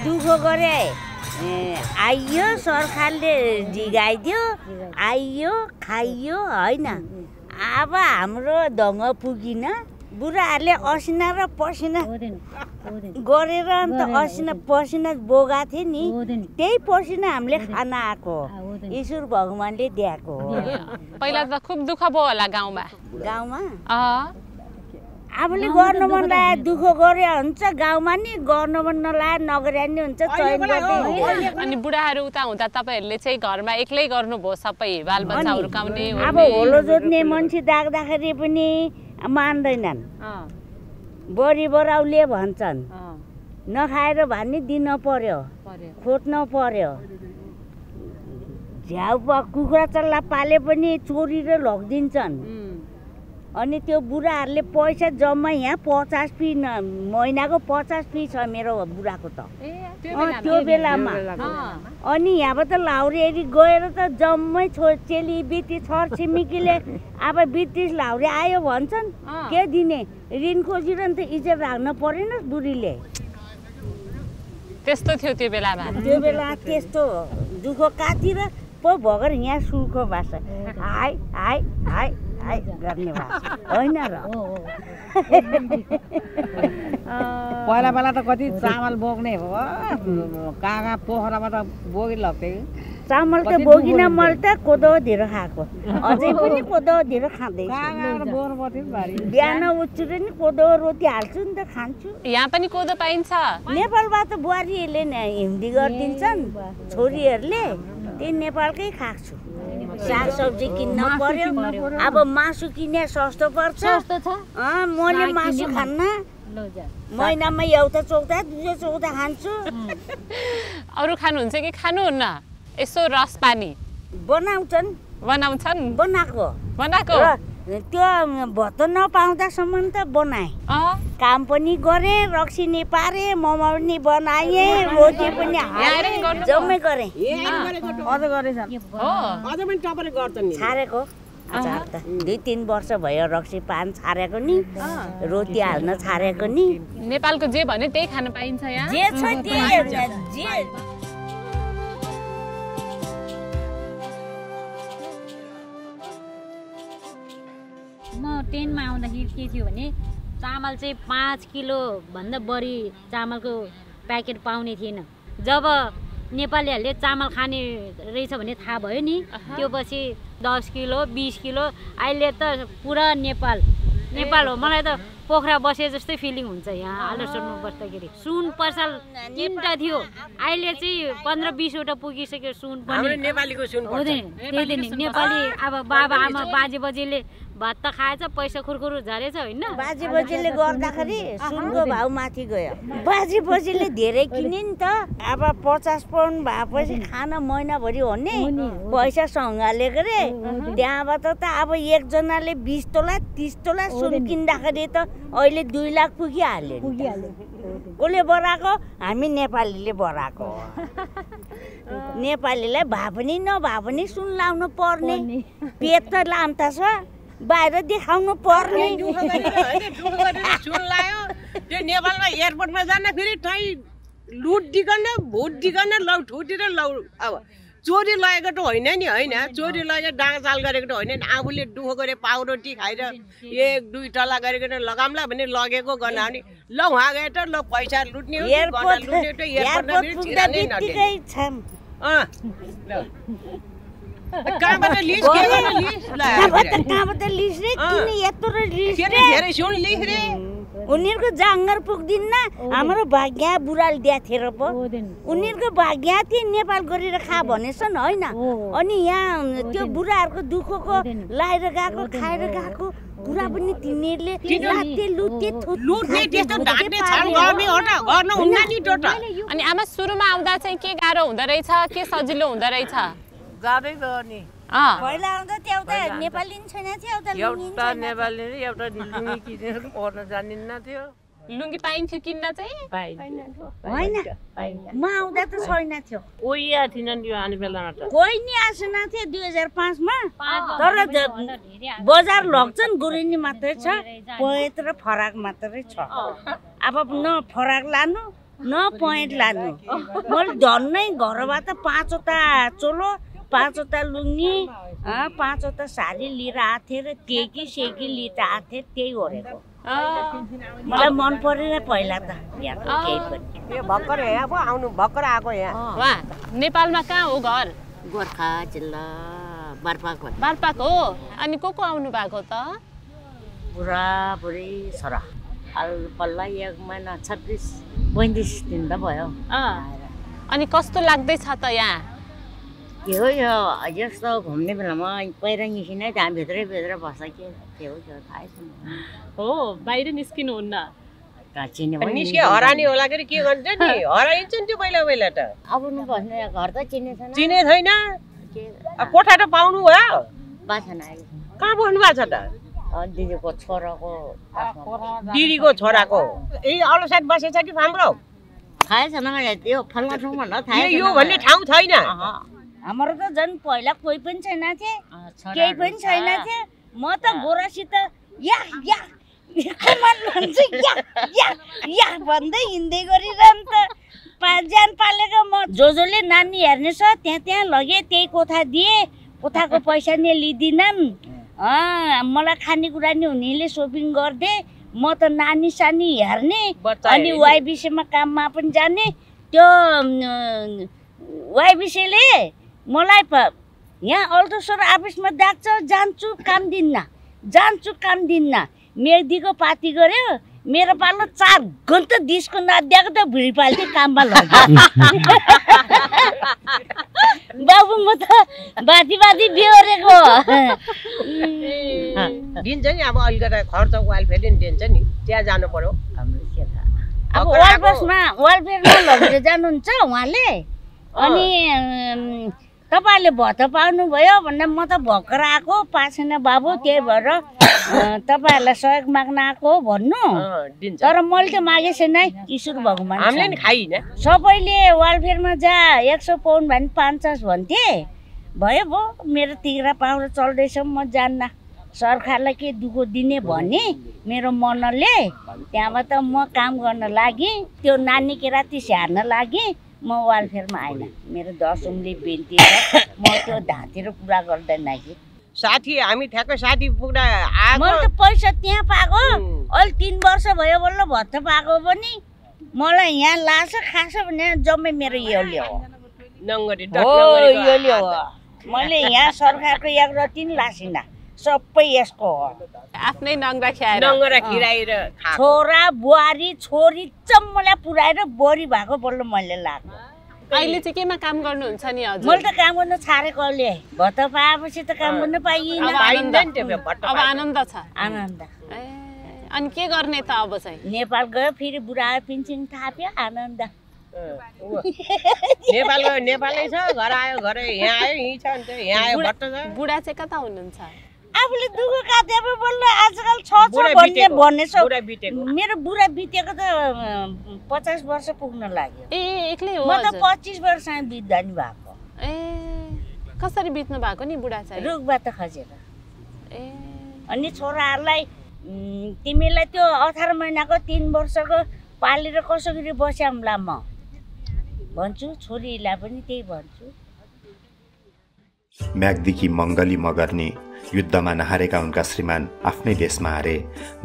दुखो गरे आइयो सरकारले जिगाइदियो आइयो खाइयो हैन अब हाम्रो दङ पुगिन बुढाहरूले असिना र पसिना गरेर त असिना पसिना बोगा थिए नि त्यही पसिना हामीले खान आको ईश्वर भगवानले दिएको हो। पहिला त खूब दुख भयो होला गाउँमा आफूले गर्न मन लाग्यो दुःख गरे हुन्छ गाउँमा नि गर्न मन नलाग्यो नगरे नि हुन्छ चयन गर्दै अनि बुढाहरू उता हुँदा तपाईहरुले चाहिँ घरमा एक्लै गर्नु भो सबै बालबच्चा हुर्काउने अब होलो जोत्ने मान्छे डाक्दाखेरि पनि मान्दैनन् बढी बराउले भन्छन् नखाएर भन्ने दिन पर्यो खोट्न पर्यो झ्याउवा कुखुरा चल्ला पाले पनि चोरी र लग्दिन्छन् अनि त्यो बुढाहरूले पैसा जम्मा यहाँ 50 पी महिनाको 50 पी छ मेरो बुढाको त त्यो बेलामा अनि यहाँ त लाउरेरी गएर त जम्मै चेली बेटी छरछिमेकीले अब 20 लाउरे आयो भन्छन् के दिने ऋण खोजेर त इज्जत राख्न परेन बुढीले त्यस्तो थियो त्यो बेला त्यस्तो दुःख कातिर पो भगर यहाँ सुखको भाषा हाय हाय हाय हाय गर्ने भाषा हैन र पहिला त कति चामल बोक्ने हो कागा पोखराबाट बोगी लग्थे चामल त बोगिन मल त कोदोधीर खाएको अझै पनि कोदोधीर खाँदैछु कागाबाट बोर बथि भारी बिहान उठ्छु नि कोदो रोटी हाल्छु नि त खान्छु यहाँ पनि कोदो पाइन्छ नेपालबाट बुहारीले नै हिन्दी गर्दिन्छन् छोरीहरुले त्यही नेपालकै खान्छु साग सब्जी किन्न पर्यो अब मासु किने सस्तो पर्छ मैले मासु खान्न महिनामा एउटा चौदा दुई चौदा खान्छु अरु खानुहुन्छ कि खानुहुन्न यसो रस पानी बनाएको त्यो भत्ता नपाउँदासम्म त बनाए काम पनि गरे रक्सी नि पारे मोमो नि बनाए रोटी पनि हाले जम्मै गरे अझ गरेछन् हो अझ पनि टपरे गर्छन् नि छारेको अझ त 2-3 वर्ष भयो रक्सी पान छारेको नि रोटी हाल्न छारेको नि नेपालको जे भन्यो त्यही खान पाइन्छ यहाँ जे छ जे म 10 मा आउँदाखेरि के थियो भने चामल चाहिँ 5 किलो भन्दा बढी चामलको प्याकेट पाउने थिएन। जब नेपालीहरूले चामल खाने रहेछ भने थाहा भयो नि त्यसपछि 10 किलो 20 किलो अहिले त पुरा नेपाल हो। मलाई त पोखरा बसे जस्तै फिलिङ हुन्छ यहाँ आलर्सटमा बस्दाखेरि। सुन पर्सल 3 टा थियो अहिले चाहिँ 15-20 वटा पुगिसक्यो सुन पनि नेपालीको सुन पर्सल। नेपाली अब बाबा आमा बाजे बजेले भात त खाएछ पैसा खुरखुरु झरेछ हैन बाजे बजेले गर्दाखेरि सुनको भाउ माथि गयो बाजे बजेले धेरै किने नि त अब 50 पाउन्ड भएपछि खाना महिना भरि हो नि पैसा संगाले गरे त्यहाँबाट त अब एक जनाले 20 तोला 30 तोला सुन किन्दाखेरि त अहिले 2 लाख पुगिहाल्यो कोले बराको हामी नेपालीले बराको नेपालीलाई भए पनि नभए पनि सुन लाउनु पर्ने पेट त लाम्ता छ बाहिर देखाउनु पर्ने सुन लायो त्यो नेपालमा एयरपोर्टमा जाँदा फेरि ठै लुट दिगन भूत दिगन लौ ठुटेर लौ अब चोरी लगेको त होइन नि हैन चोरी लगे डाङचाल गरेको त होइन नि आबुले दुखो गरे पाउरोटी खाएर एक दुई टला गरेको त लगामला भने लगेको गर्न आउने ल वहाँ गए त ल पैसा लुट्ने हो गर्न लुट्ने त एयरपोर्टमा फेरि छिरानै नदिए उनीहरूको जाँगर पुग्दिन्न हाम्रो भाग्य बुढाले दिएथेर पो उनीहरूको भाग्य थिए नेपाल गरेर खा भनेछन् हैन अनि यहाँ त्यो बुढाहरुको दुखको लाएर गएको खाएर गएको कुरा पनि तिनीहरुले लाते लुते लुट्ने त्यस्तो ढाक्ने छाल गर्ने हो त गर्न हुन्न नि टोट अनि आमा सुरुमा आउँदा चाहिँ के गाह्रो हुँदै रहेछ के सजिलो हुँदै रहेछ गाह्रै भयो नि पहिला आउँदा त्यौता नेपाली नि छैन त्यौता लुङ्गी एउटा नेपाली नि एउटा लुङ्गी किनेर पर्न जानिन्न थियो लुङ्गी पाइन्थ्यो किन्न चाहिँ पाइन्न हैन म आउँदा त छैन थियो कोही आ थिन नि आने बेलामा त कोही नि आसन थियो 2005 मा तर बजार लग्छन् गुरिनी मात्रै छ पोइन्ट र फरक मात्रै छ अब न फरक लानु न पोइन्ट लानु मैले धन्नै घरबाट पाँचवटा चोलो पाँचवटा लुङ्गी पाँचवटा साडी लिएर आथे र केकी सेकी लिएर आथे त्यही होरेको मलाई मन परेन पहिला त यहाँ केही पनि यो भक्कर यहाँ पो आउनु भक्कर आको यहाँ वा नेपालमा कहाँ हो घर गोरखा जिल्ला बारपाक हो अनि को आउनु भएको त बुढा बुढी छोरा अल्पल्ला एक महिना 36-35 दिन त भयो अनि कस्तो लाग्दै छ त यहाँ जस्तो घुम्ने बेलामा बाहिर निस्किने त्यहाँ भित्रै बस्छ के त्यो थाहै छैन हो बाहिर निस्किनुहुन्न निस्के हरानी होला के गर्छ नि हराइन्छ नि त्यो पहिला पहिला त अब न बस्ने घर त चिने छैन कोठा त पाउनु भयो बाछन आयो कहाँ बस्नु भएको छ त दिदीको छोराको ए अलसाट बसेछ कि हाम्रो थाहै छैन मलाई त्यो फल्ला ठाउँमा न थाहै छैन यो भन्ने ठाउँ छैन हाम्रो त जन पहिला कोही पनि छैन थिए केही पनि छैन थिए म त गोरासित या या कमन भन्छ या या या भन्दै हिँड्दै गरिराम त पाँचजना पालेको म जोजोले नानी हेर्ने छ त्यहाँ लगे त्यही कोठा दिए कोठाको पैसा नि लिदिनन् मलाई खानेकुरा नि हुनेले शपिङ गर्दै म त नानी सानी हेर्ने अनि वाइ विषयमा काममा पनि जाने त्यो वाइ विषयले मलाई यहाँ अल्टरसोट अफिसमा डाक्छ जान्छु काम दिन्न मेहदीको पार्टी गर्यो मेरो पालो 4 घण्टा दिसको नदिएको त भुडी पाल्थे काममा लाग्यो बाबु म त बाती बिहोरेको दिन्छ नि अब अलिकता खर्च वाल फेरि दिन्छ नि त्यहाँ जानु पर्यो हाम्रो के थाहा अब वालफेयरमा लगेर जानुहुन्छ उहाँले अनि तपाईले भत्ता पाउनु भयो भन्दा म त भक्कर आको पाछेन बाबु त्यही भएर तपाईहरुलाई सहयोग माग्न आको भन्नु तर मैले त मागे छैन ईश्वर भगवान हामीले नि खाइन सबैले वालफेयरमा जा 100 पाउन्ड भनि 50 भन्थे भयो भो मेरो तिग्रा पाउन्ड चल्दै छ म जान्न सरकारलाई के दुखो दिने भने मेरो मनले त्यहाँबाट म काम गर्न लागि त्यो नानी केराती स्याहार्न लागि म वालफेयरमा आइन मेरो 10 उमले बेन्ती म त्यो धातेर पूरा गर्दैन कि साथी हामी ठ्याक्क साथी पुग्दा आको म त पैसा त्यहाँ पाको अहिले 3 वर्ष भयो बल्ल भत्ता पाको पनि मलाई यहाँ लाछ खास भने जम्मै मेरो यो ल्यो नङगडी डटनगडी यो ल्यो मैले यहाँ सरकारको 1 र 3 लासिना सबै यसको आफ्नै नङरा खिराएर छोरा बुहारी छोरी चम्मला पुराएर बोरी भएको बल्ल मैले लाग्यो अहिले चाहिँ केमा काम गर्नुहुन्छ नि हजुर? मैले त काम गर्न छाडेको अहिले भत्ता पाएपछि त काम गर्न पाइएन। अब आनन्द छ। आनन्द ए अनि के गर्ने त अब चाहिँ? नेपाल गयो फेरि बुढा पेन्सन थाप्यो आनन्द। नेपाल गयो नेपालै छ, घर आयो घरै यहाँ आयो यही छ नि त यहाँ आयो भत्ता छ। बुढा चाहिँ कता हुनुहुन्छ? आफुले दुःख काटेर बोल्नु आजकल छ छ भन्ने भन्नेछौ। मेरो बुढा बितेको त 50 वर्ष पुग्न लाग्यो। ए एक्लै हो? म त 25 वर्षमा बित्दानी भएको। ए कसरी बित्नु भएको नि बुढा चाहिँ? रोगबाट खसेर। ए अनि छोराहरुलाई तिमीलाई त्यो 18 महिनाको 3 वर्षको पालेर कसरी बस्यामला म भन्छु, छोरीलाई पनि त्यही भन्छु। म्यागदेखि मंगली मगर्ने युद्धमा नहारेका उनका श्रीमान आफ्नै देशमा हारे।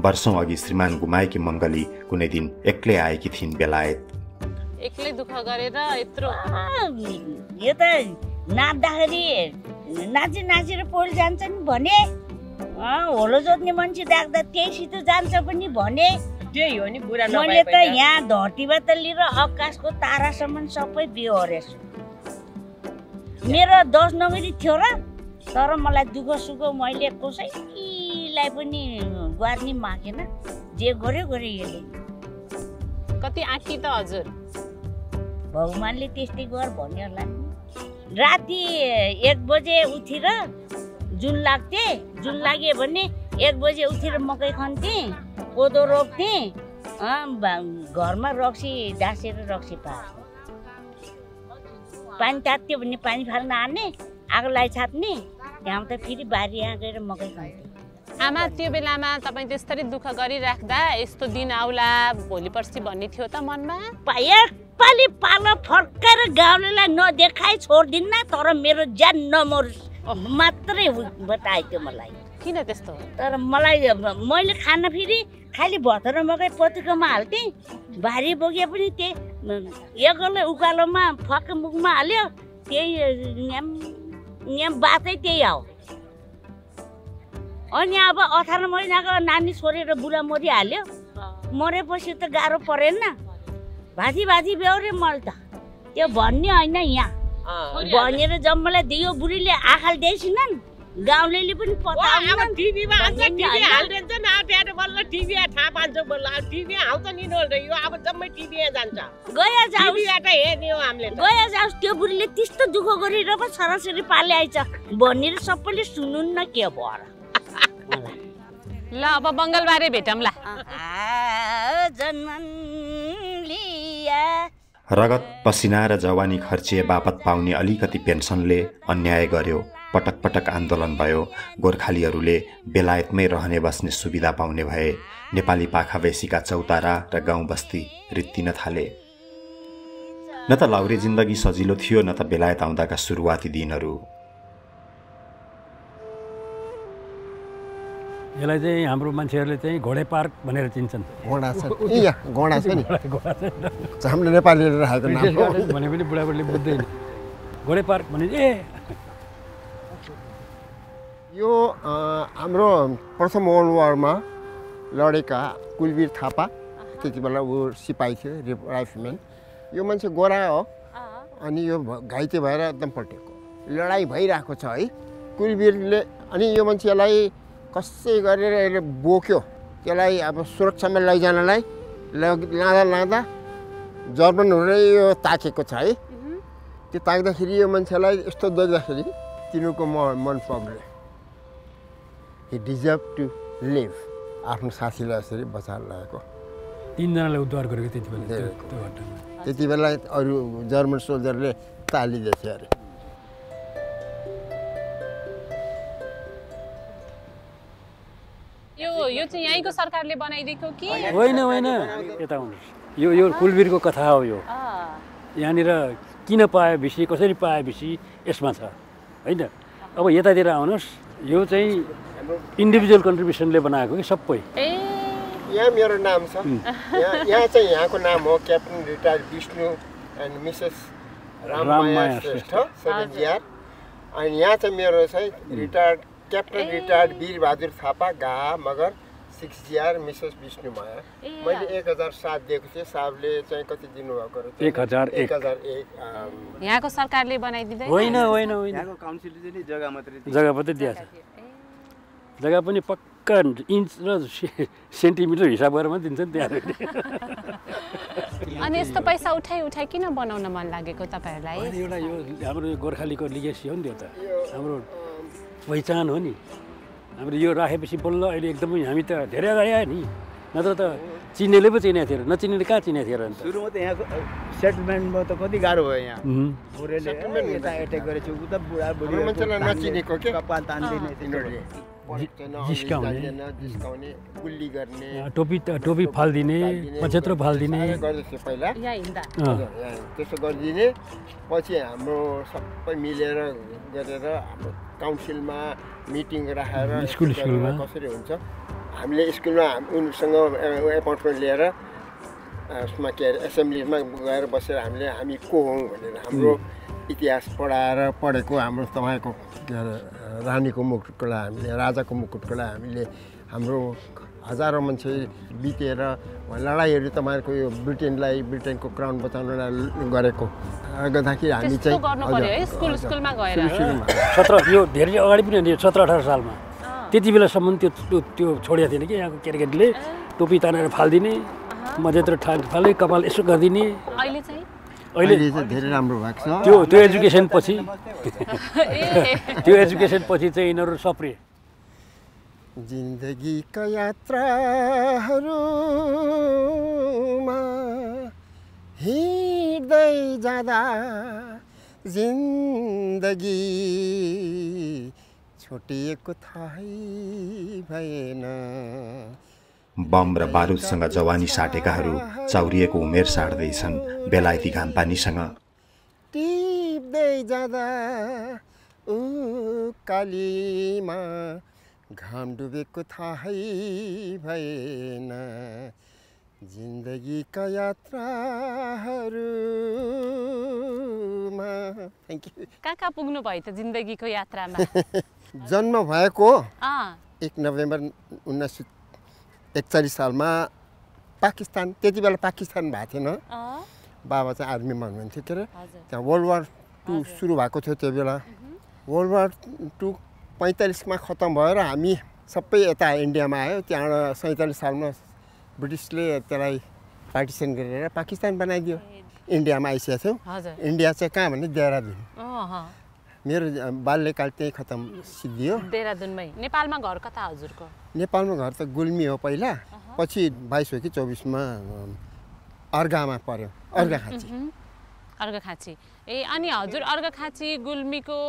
वर्षौं अघि श्रीमान गुमाएकी मंगली कुनै दिन एक्लै आएकी थिइन् बेलायत। एक्लै दुःख गरेर यत्रो यो त नाच्दाखेरि नाची नाचेर पोल जान्छन् भने होलो जोत्ने मान्छे डाक्दा त्यहीसित जान्छ पनि भने त्यही हो नि बुढा नभए। मैले त यहाँ धरतीबाट लिएर आकाशको तारासम्म सबै बिहोरेछु। मेरो 10 नम्बरी थियो र तर मलाई दुःख सुख मैले कसैलाई पनि गर्ने मागेन, जे गर्यो गरे। यसले कति आँखी त हजुर भगवानले त्यस्तै गर भन्यो होला नि। राति 1 बजे उठेर जुन लाग्थे, जुन लाग्यो भने 1 बजे उठेर मकै खन्थे, कोदो रोप्थे, घरमा रक्सी दासेर रक्सी पार्थे, पानी तात्यो भने पानी फाल्न आने, आगो लाई छाप्ने, त्यहाँ त फेरि बारी यहाँ गएर मकै खान्थे। आमा त्यो बेलामा तपाई त्यसरी दुःख गरिराख्दा यस्तो दिन आउला भोलि पर्सि भन्ने थियो त मनमा? एकपालि पालो फर्काएर गाउँलेलाई नदेखाइ छोड्दिन्न तर मेरो ज्यान नमोर मात्रै बताए त्यो मलाई। किन त्यस्तो? तर मलाई मैले खाना फेरि खाली भत्त र मकै पत्रिकामा हाल्थे, भारी बोके पनि त्यही एकले उकालोमा फक मुखमा हाल्यो त्यही नियम बातै त्यही हो। अनि अब 18 महिनाको नानी छोरेर बुढा मरिहाल्यो, मरेपछि त गाह्रो परेन, भाजी भाजी बेहोरे मल त त्यो भन्ने होइन। यहाँ भनेर जम्मलाई दियो बुढीले आखाल देसिनन्, गाउँलेले पनि पत्ता आउँछ। टिभीमा आउँछ, टिभी हाल्दिन्छ न ट्याट बल्ल टिभी थाहा पान्छ बल्ल टिभी आउँछ नि न यो अब जम्मै टिभी जान्छ। गयो जाऊ टिभीबाट हेर्ने हो हामीले त। गयो जाऊ त्यो बुढीले त्यस्तो दुःख गरेर पो सरासरी पाले आइछ भनेर सबैले सुनुन् न के भर। ल अब बंगालबारे भेटौँला। आ जनम लिया रगत पसिना र जवानी खर्चिए बापत पाउने अलिकति पेन्सनले अन्याय गर्यो। पटक पटक आन्दोलन भयो, गोर्खालीहरूले बेलायतमै रहने बस्ने सुविधा पाउने भए। नेपाली पाखावेसीका चौतारा र गाउँ बस्ती रित्तिन थाले। न त लाउरे जिन्दगी सजिलो थियो न त बेलायत आउँदाका सुरुवाती दिनहरू। यसलाई चाहिँ हाम्रो मान्छेहरूले चाहिँ घोडे पार्क भनेर चिन्छन्। घोडा छ यहाँ, घोडा छ नि हाम्रो नेपालीले राखेको नाम हो भने पनि बुढाबुढीले बुझ्दैन। घोडे पार्क भने ए यो हाम्रो प्रथम वर्ल्ड वारमा लडेका कुलवीर थापा त्यति बेला ऊ सिपाही थियो, राइफलम्यान। यो मान्छे गोरा हो अनि यो घाइते भएर एकदम पल्टेको लडाई भइरहेको छ है। कुलवीरले अनि यो मान्छेलाई कसै गरेर यसले बोक्यो, त्यसलाई अब सुरक्षामा लैजानलाई लाँदा लाँदा जर्मनहरूले यो ताकेको छ है। त्यो ताक्दाखेरि यो मान्छेलाई यस्तो दोज्दाखेरि तिनीहरूको मन पग्ले he deserved to live. आफ्नो साथीलाई यसरी बचाएर ल्याएको तीनजनाले उद्धार गरेको त्यति बेला अरु जर्मन सोल्जरले ताली दिएछ अरे। यो चाहिँ यहीँको सरकारले बनाइदिएको कि होइन यता हुनु यो कुलवीरको कथा हो। यो यहाँनिर किन पाए बिसी कसरी पाए बिसी यसमा छ हैन। अब यतातिर आउनुस् यो चाहिँ इन्डिभिजुअल कन्ट्रिब्युसनले बनाएको कि सबै। यहाँ मेरो नाम छ, यहाँ चाहिँ यहाँको नाम हो captain retired Vishnu and Mrs Rammaya Shrestha सरजियार। अनि यहाँ चाहिँ मेरो चाहिँ retired captain retired Bir Bahadur Thapa गा Magar 6 year Mrs. Vishnu Maya. मैं 1007 देखो थे साबले चाहे कती दिनों आ करो 1001 यहाँ को सरकार ले बनाई दी थी वही ना यहाँ को काउंसिल जी ने जगह मत दिया था जगह पर ने पक्का इंच ना सेंटीमीटर हिसाब कर मत दिनचन तैयार है अनेस तो पैसा उठाई की ना बनाऊँ ना मन लगे को तब पहला ही ये वाला यो हमरो गोरखाली को लिगेसी होने देता हमरो पहचान होनी हमरे यो राहे पे सिंपल लो एकदम हमी तो धेरे धारे आया नहीं न तो चीने ले भी चीने थेर न चीने का चीने थेर अंतर शुरू में तो यहाँ सेटलमेंट में तो कोई गारो है यहाँ पूरे ले ये ताए टेक करे चुप तब बुरा बुरी हम चला न चीने को क्या पांच तांडे ने जिसका उन्हें गुल्ली करने टोपी फाल दीने पचहत्तर फाल दीने कर दो पहला या इंदा तो सब कर दीने पहुँचे हम लोग सब पे मिले रह गए रह काउंसिल में मीटिंग रहा रह स्कूल में कौशल उनसा हमले स्कूल में उन संग अपॉइंटमेंट ले रहा उसमें क्या असेंबली में गए बस हमले हमी को होंगे बने हम लोग इतिहास पढ़े को हम लोग तमाहे को रानी को मुक्त कला हमले राजा को मुक्त कला हमले हम लोग हजारों मंचे बीते रहा लड़ाई रही तमाहे को ब्रिटेन को क्राउन बताने लगा गए को अगर ताकि हमी चाहिए स्कूल में गए रहा 17 18 साल में तेजी वाला संबंध त्यो छोड़ जाती है कि यहाँ को क्या करने ले टोपी ताने फाल दीने मजेदार ठान फाले कपाल ऐसे कर दीने अहिले चाहिँ धेरै राम्रो भएको छ त्यो एजुकेसन पछि चाहिँ इनहरु सप्रिए जिन्दगी का यात्राहरुमा हिँड्दै जादा जिन्दगी छोटिएको थाहै भएन बम र बारुदसँग जवानी साटेकाहरू चौरिएको उमेर साट्दै छन् बेलायती घामपानीसँग टिप्दै जादा उकालीमा घाम डुबेको थाहै भएन जिन्दगीका यात्राहरूमा थ्यांक यू काका पुग्नु भयो त जिन्दगीको यात्रामा जन्म भएको 1 नोभेम्बर 1941 साल में पाकिस्तान त्यति बेला पाकिस्तान भएको थिएन बाबा चाहिँ आर्मीमा हुनुहुन्थ्यो तर त्यहाँ वर्ल्ड वार 2 सुरु भएको थियो त्यो बेला वर्ल्ड वार 2 45 मा खत्म भएर हामी सबै यता इन्डियामा आयो त्यहाँ 47 सालमा ब्रिटिसले त्यसलाई पार्टिसन गरेर पाकिस्तान बनाइदियो इन्डियामा आइसकेको थियो इन्डिया चाहिँ कहाँ भने देहरादुन मेरो बाल्यकाल त्यही खत्म सिद्धियो देहरादुनमै नेपालमा घर कता हजुरको नेपालमा घर त गुल्मी हो पहिला पछि 22 हो कि 24 मा अर्गामा पर्यो अर्घाखाँची ए अनि हजुर अर्घाखाँची गुल्मीको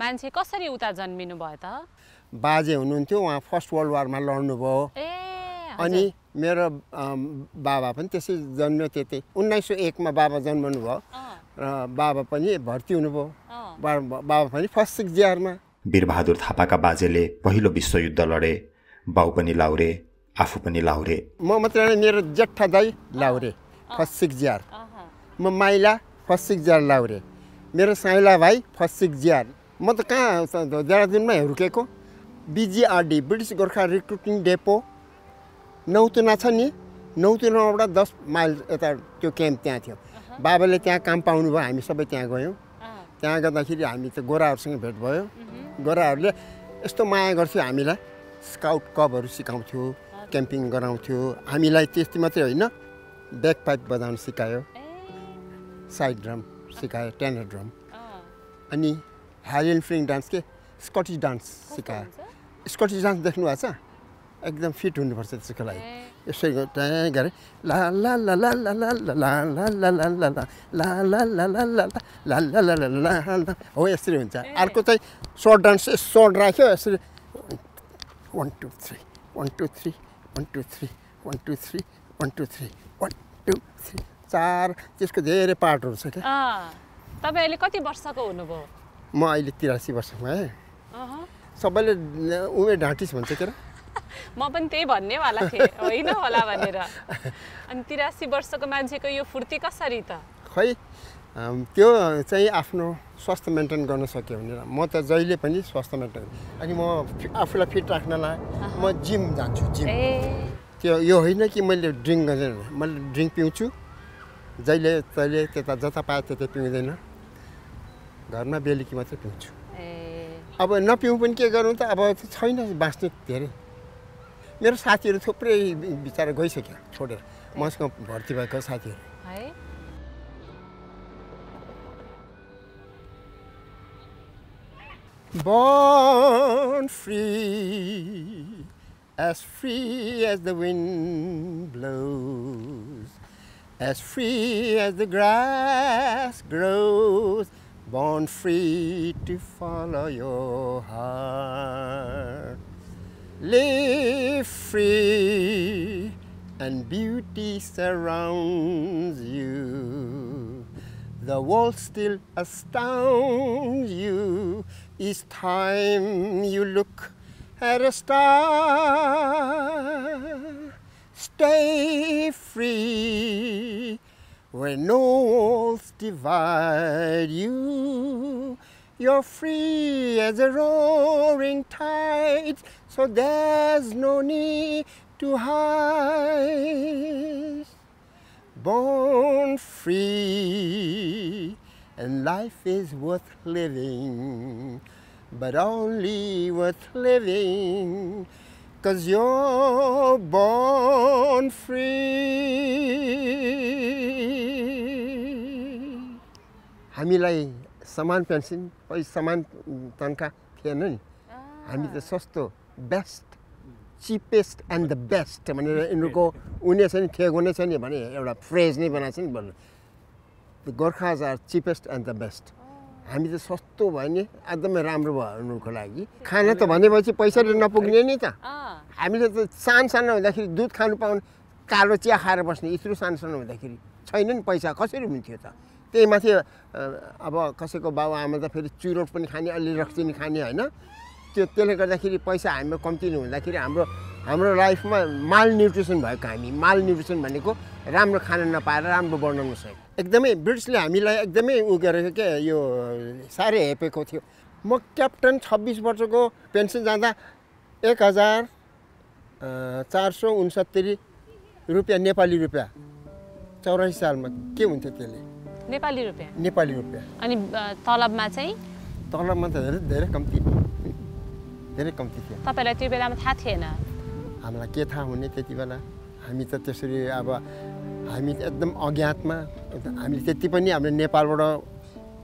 मान्छे कसरी उता जन्मिनु भयो त बाजे हुनुहुन्थ्यो उहाँ फर्स्ट वर्ल्ड वारमा लड्नु भयो ए अनि मेरो बाबा पनि त्यसै जन्म्यो त्यतै 1901 मा बाबा जन्मनु भयो र बाबा पनि भर्ती हुनुभयो बाबा पनि फर्स्ट 6 year मा वीरबहादुर थापाका बाजेले पहिलो विश्वयुद्ध लडे बाउ पनि लाउरे आफू पनि लाउरे म मात्र मेरो जेठा दाइ लाउरे फर्स्ट 6 year म माइला फर्स्ट 6 year लाउरे मेरो साइला भाइ फर्स्ट 6 year म त कहाँ देहरादुनमै हुर्केको BGRD British Gorkha recruiting depot Nautanwa छ नि नौतुनाबाट 10 माइल यता त्यो क्याम्प त्यहाँ थियो बाबाले त्यहाँ काम पाउनु भयो हामी सबै त्यहाँ गयौं त्यहाँ गर्दाखेरि हामी त गोराहरुसँग भेट भयो गोराहरुले यस्तो माया गर्थ्यो हामीलाई स्काउट क्लबहरु सिकाउँथ्यो क्याम्पिङ गराउँथ्यो हामीलाई त्यति मात्रै हैन ब्याकपाइप बजाउन सिकायो साइड ड्रम सिकायो टेनर ड्रम अनि हाइल्यान्ड फ्लिङ डान्स के स्कटिश डान्स सिकायो स्कटिश डान्स देख्नु भएको छ एकदम फिट हुनुपर्छ त्यसको लागि यसै गरे गरे ला ला ला ला ला ला ला ला ला ला ला ला ला ला ला ला हो यसरी हुन्छ अर्को चाहिँ शॉर्ट डान्स शॉर्ट राख्यो यसरी 1 2 3 1 2 3 1 2 3 1 2 3 1 2 3 1 2 3 4 त्यसको धेरै पार्टहरु छ के तपाई अहिले कति वर्षको हुनुभयो म अहिले 83 वर्षको भए सबैले उमे ढाँटिस भन्छ के म पनि त्यही भन्ने वाला थिए हैन होला भनेर अनि 83 वर्षको मान्छेको यो फुर्ती कसरी त खै त्यो चाहिँ आफ्नो स्वास्थ्य मेन्टेन गर्न सक्यो भनेर म त जहिले पनि स्वास्थ्य मेन्टेन अनि म आफुलाई फिट राख्नलाई म जिम जान्छु जिम त्यो यो होइन कि मैले ड्रिंक गर्दैन मैले ड्रिंक पिउँछु जहिले तहिले त्यता जता पाए त्यता पिउँदैन घरमा बेलुकी मात्र पिउँछु अब नपिउँ पनि के गरौँ त अब छैन बास्ने धेरै मेरो साथीहरु थुप्रै बिचार गइसक्यो छोडेर मसँग भर्ती भएको साथीहरु है Born free as the wind blows, as free as the grass grows, born free to follow your heart. Live free and beauty surrounds you. The world still astounds you. Each time you look at a star, stay free when no walls divide you. You're free as a roaring tide, so there's no need to hide. Born free, and life is worth living, but only worth living, 'cause you're born free. हामीलाई समान pension पै समान तन्का थिएन नि हामी त सस्तो best cheapest and the best भनेर इनको उनी चाहिँ ठेगो नै छ नि भने एउटा फ्रेज नै बनाछ नि भन्नु the Gorkhas are cheapest and the best हामी त सस्तो भयो नि एकदमै राम्रो भयो उनको लागि खाना त भनेपछि पैसाले नपुग्ने नि त हामीले त सानसानो हुँदाखेरि दुध खानु पाउन कालो चिया खाएर बस्ने इत्रु सानसानो हुँदाखेरि छैन नि पैसा कसरी मिल्थ्यो त त्यही माथि अब कसैको बाबु आमा त फेरि चुरोट पनि खाने अलि रक्सी पनि खाने हैन त्यो त्यसले गर्दाखेरि पैसा हाम्रो कम्ती नै हुँदाखेरि हाम्रो हाम्रो लाइफमा माल न्यूट्रिसन भएको हामी माल न्यूट्रिसन भनेको राम्रो खाना नपाएर राम्रो बढ्न नसकेको एकदमै ब्रिटिसले हामीलाई एकदमै उ गरेको के यो सारे हेपेको थियो म क्याप्टन 26 वर्षको पेन्सन जाँदा 1469 रुपैयाँ नेपाली रुपैयाँ 84 सालमा के हुन्थ्यो त्यसले नेपाली रुपैयाँ अनि तलबमा चाहिँ तलबमा त धेरै कम्ती धेरै कम्ती थियो तपाईलाई त्यो बेलामा थाहा थिएन हामीलाई के थाहा हुने त्यतिबेला हामी त त्यसरी अब हामी एकदम अज्ञातमा हामी त्यति पनि हामीले नेपालबाट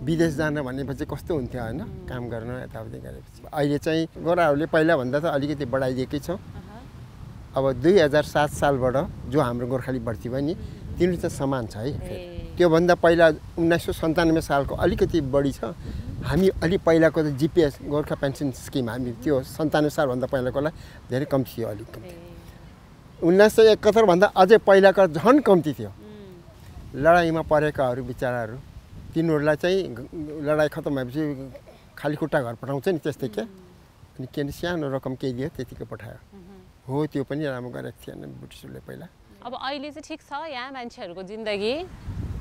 विदेश जान भनेपछि कस्तो हुन्थ्यो हैन काम गर्न यताउति गरेपछि अहिले चाहिँ गोराहरुले पहिला भन्दा त अलिकति बढाइदिएकै छ अब 2007 सालबाट जो हाम्रो गोर्खाली भर्ती भयो नि तिनीहरु चाहिँ समान छ है त्यो भन्दा पहिला 1997 सालको अलिकति बढी छ हामी अलि पहिलाको त जीपीएस गोर्खा पेन्सन स्किम हामी त्यो 97 साल भन्दा पहिलाकोलाई धेरै कम्ती थियो अलि कम्ती 1971 भन्दा अझै पहिलाको झन् कम्ती थियो लडाईमा परेकाहरू बिचाराहरू तिनीहरुलाई चाहिँ लडाई खतम भएपछि खाली खुट्टा घर पठाउँछ नि त्यस्तै के अनि केनी सानो रकम के दियो त्यतिकै पठायो हो त्यो पनि राम्रो गरेको थिएन ब्रिटिसले पहिला अब अहिले चाहिँ ठीक छ यहाँ मान्छेहरुको जिन्दगी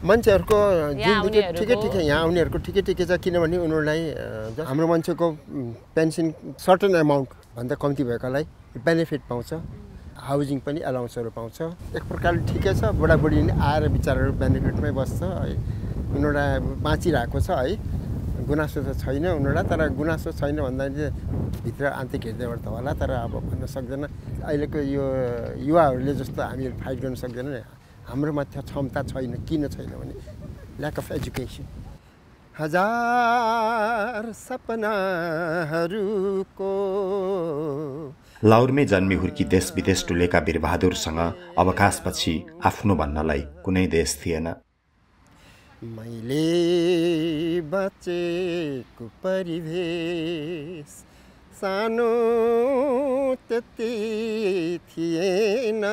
मान्छेहरुको जिन्दगी ठिकै यहाँ उनीहरुको ठिकै छ किनभने उनीहरुलाई हाम्रो मान्छेको पेन्सन सर्टेन अमाउन्ट भन्दा कम्ती भएकालाई बेनिफिट पाउँछ हाउसिङ पनि अलाउन्सहरु पाउँछ एक प्रकारले ठिकै छ बुढाबुढी आएर बिचाराहरु बेनिफिटमै बस्छ उनीहरुले बाँचिरहेको छ है गुनासो त छैन उनीहरुलाई तर गुनासो छैन भन्दा भित्र आन्तरिक हृदयबाट होला तर अब भन्न सक्दैन अहिलेको यो युवाहरुले जस्तो हामीहरु फाइट गर्न सक्दैनन् हाम्रोमा त्यो क्षमता छैन किन छैन भने ल्याक अफ एजुकेसन हजार सपनाहरुको लाउरमै जन्मी हुर्की देश विदेश टुलेका वीरबहादुरसँग अवकाशपछि आफ्नो भन्नलाई कुनै देश थिएन मैले बचेको परिवेश सानो त्यति थिएन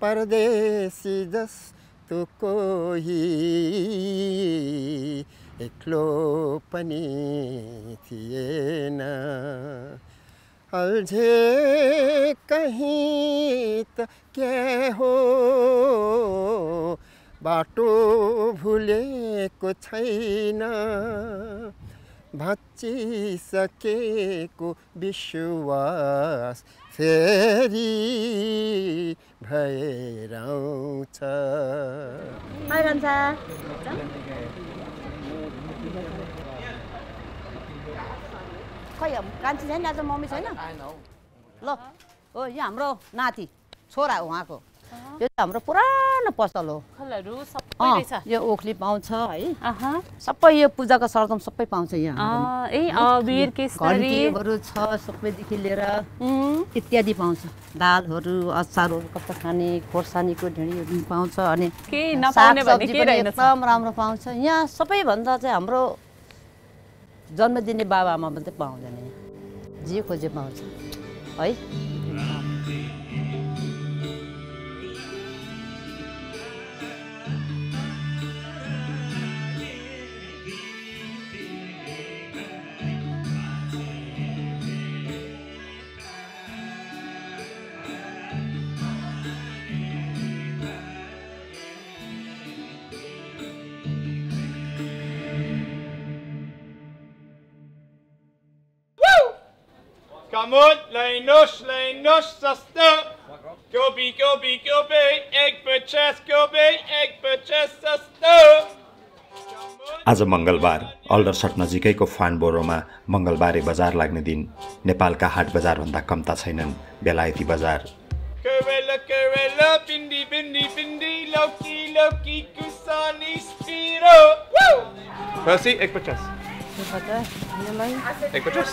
परदेशी जस्तो कोही एक्लो पनि थिएन अल्झे कहीं त के हो बाटो भुलेको छैन भाँचिसकेको विश्वास फेरि भएर आउँछ ओ यो हाम्रो नाति छोरा हो उहाँको यो हाम्रो पुरानो पसल हो फलहरु सबै रहेछ यो ओखली पाउँछ है सबै यो पूजाको सरदम सबै पाउँछ यहाँ ए अबीर केसरी घरहरु छ सबै देखि लिएर इत्यादि पाउँछ दालहरु अचारहरु कच्चा खाने खोर्सानीको ढेडीहरु पाउँछ अनि के नपाउने भने के रहेन एकदम राम्रो पाउँछ यहाँ सबै भन्दा चाहिँ हाम्रो जन्मदिने बाबा आमा भन्दै पाउँदैन जे खोजे पाउँछ है Kamut, Lainush, Lainush, Sister. Gobi, Gobi, Gobi, egg purchase, Gobi, egg purchase, Sister. आज मंगलबार अल्डरसट नजिकैको फान्डबोरोमा मंगलबारे बजार लाग्ने दिन नेपालका हाट बजार भन्दा कम्ता छैनन् बेलायती बजार करेला पिण्डी पिण्डी पिण्डी लौकी लौकी कुसानी स्पिरो रसी 150 एक पचास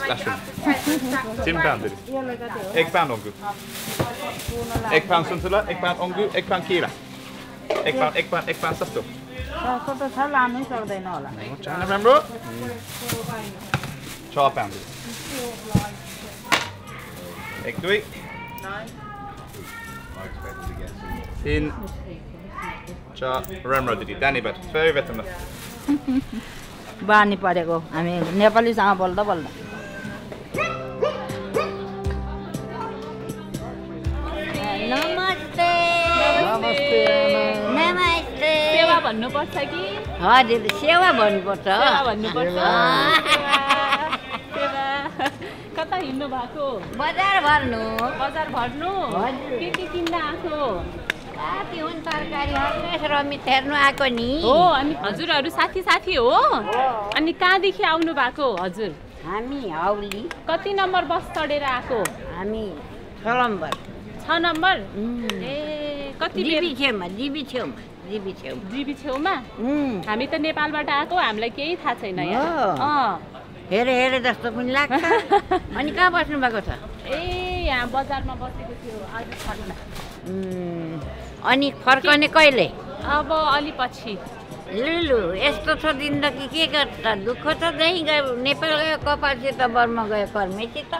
एक पान ओंगू एक पान सुनसला एक पान ओंगू एक पान कीरा एक पान सस्तो तो था लाने कर देना होला चाहना मैम रो चार पान एक दो तीन चार मैम रो दीदी दानी बात फेरी वेतन बानी परेको हामी नेपालीसँग बोल्दा बोल्दा नमस्ते नमस्ते नमस्ते सेवा भन्नु पर्छ कि ह दिदी सेवा भन्नु पर्छ सेवा कता हिँड्नु भएको बजार भर्नु के किन्न आको आति हुन तरकारी हरेस रमी थेर्नु आको नि हो अनि हजुरहरु साथी साथी हो अनि कहाँ देखि आउनु भएको हजुर हामी हौली कति नम्बर बस चढेर आको हामी 6 नम्बर ए कति बेरखेमा जीबी छेउमा हामी त नेपालबाट आको हामीलाई केही थाहा छैन यहाँ हेरे हेरे जस्तो पनि लाग्छ अनि कहाँ बस्नु भएको छ ए यहाँ बजारमा बसेको थियो आज छर्ना अनि फर्कने कहिले अब अलि पछि लुलु यस्तो छ जिन्दगी के गर्छ दुःख त जही गयो नेपाल गयो कपालसित बर्मा गयो कर्मेसित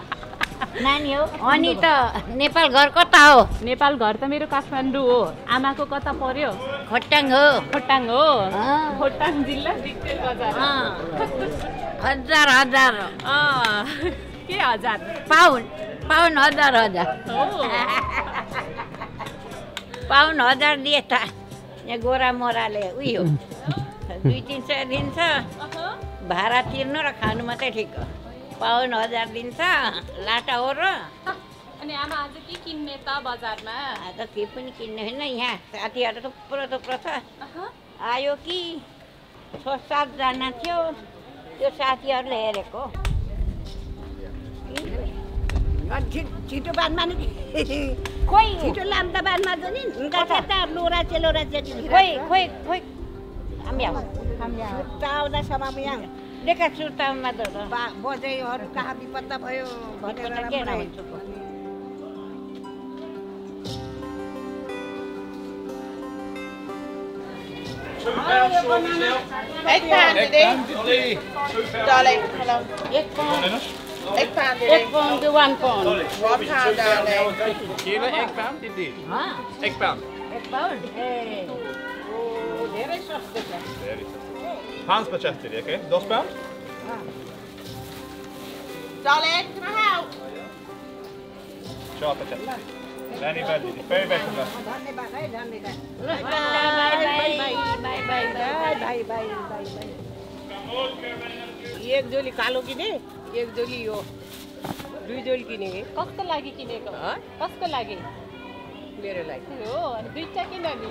नानी हो अनि त नेपाल घर कता हो नेपाल घर त मेरो काठमाडौँ हो आमाको कता पर्यो खोटाङ हो खोटाङ जिल्ला डिक्टेल बजार हजार के हजार पाउन हजार पाउन हजार दिए त यहाँ गोरा मोराले उयो 200-300 दिन्छ भाडा तिर्नु र खानु मात्रै ठिक हो पाउन हजार दिन्छ लाटा हो र अनि आमा आज के किन्ने त बजारमा आज के पनि किन्ने हैन यहाँ साथीहरु त थुप्रो छ आयो कि 6-7 जना थियो त्यो साथीहरुले हेरेको छिटो बादमा नि खोइ छिटो लाम्दा बादमा जनि उनका त्यता लोरा चेटी खोइ हामी ताउदा समाम याङ लेका सुर्तामा द बजेहरु कहाँ विपत्त भयो भनेर राम्रै एक £1 to £1. £1 down there. Kilo £1 indeed. Huh? £1. Hey. Oh, very soft. Pounds per chest today, okay? £2? Darling, come out. Sharp per chest. जोली कालो किने एक जोली यो दुई जोली किने कसको लागि किनेको कसको लागि मेरो लागि हो अनि दुईटा किन नि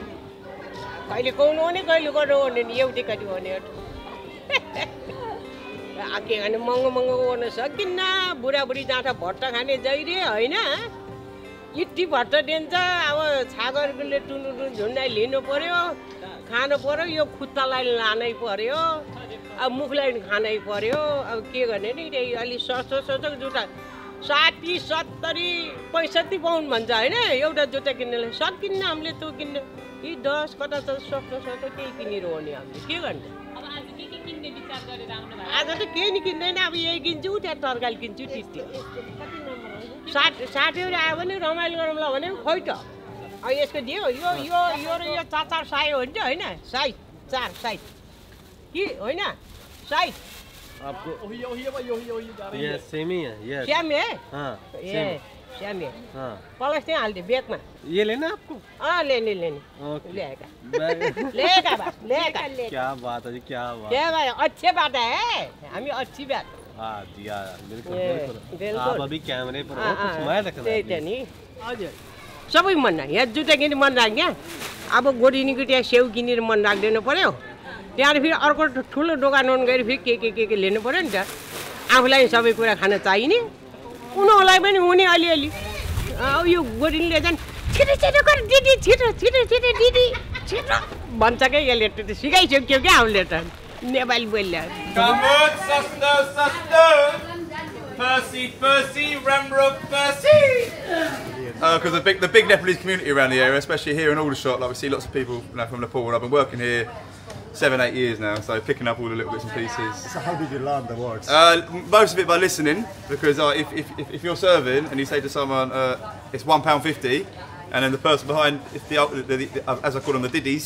कहिले कोन हो नि कहिले गरो हो नि एउटै कति हो नि आके अनि मंगो मंगो गर्न सकिन्न बुढाबुढी जाँदा भट्टा खाने जइरे हैन इट्टी भट्टा दिन्छ अब छागरले टुनुटुन झुन्डै लिनु पर्यो खानु पर्यो यो खुट्टालाई लानै पर्यो अब मुखलाई खानै पर्यो अब के गर्ने नि त्यही अलि सस्तो सस्तो जुत्ता 60 70 65 पाउन्ड भन्छ हैन एउटा जुत्ता किन्नले सकिन्न हामीले त्यो किन्ने यी 10 कता छ सस्तो सस्तो केही किनिरहने हामीले के गर्ने अब आज के किन्ने विचार गरेर आउनु भयो आज त केही नि किन्दैन अब यही किन्छु त्यहाँ तरकारी किन्छु टिस्टी कति नम्बर हो 60 एउटा आयो भने रमाइलो गरौँला भने खोइ त अब यसको दियो यो यो यो र यो 4 साई हो नि हैन साई 4 साई ये होय ना साई आपको ओही जा रही है ये सेम ही है ये सेम है हां सेम है हां पलस नहीं हाल दे बैग में ये लेना आपको हां लेने लेगा लेगा बस लेगा क्या बात है क्या बात है भाई अच्छे बात है हम अच्छी बात हां दिया बिल्कुल आप अभी कैमरे पर हो कुछ मैं रख रहा है नहीं आ जाए सबै मन है ये जुत्ता किन मन लाग्या अब गोडीनी गुटिया सेउ किनेर मन लाग्दैन पर्यो यार फिर अर्को ठुलो दोकान गएर फेरि के लिनु पर्यो नि त आफुलाई सबै कुरा खान चाहिने उनीहरुलाई पनि हुने अलि अलि अब यो गोरिनले जन छिटो गर दिदी छिटो दिदी छिटो भन्छ के यसले त सिकाइसक्यो के के हामीले त नेपाली बोल्ला कमोड सस्तो पर्सी राम्रो पर्सी because the big Nepalese community around the area, especially here in Aldershot, like we see lots of people from Nepal, and I've been working here 7-8 years now, so picking up all the little bits and pieces. So how did you learn the words? Most of it by listening, because if you're serving and you say to someone, it's £1.50, and then the person behind, as I call them the diddies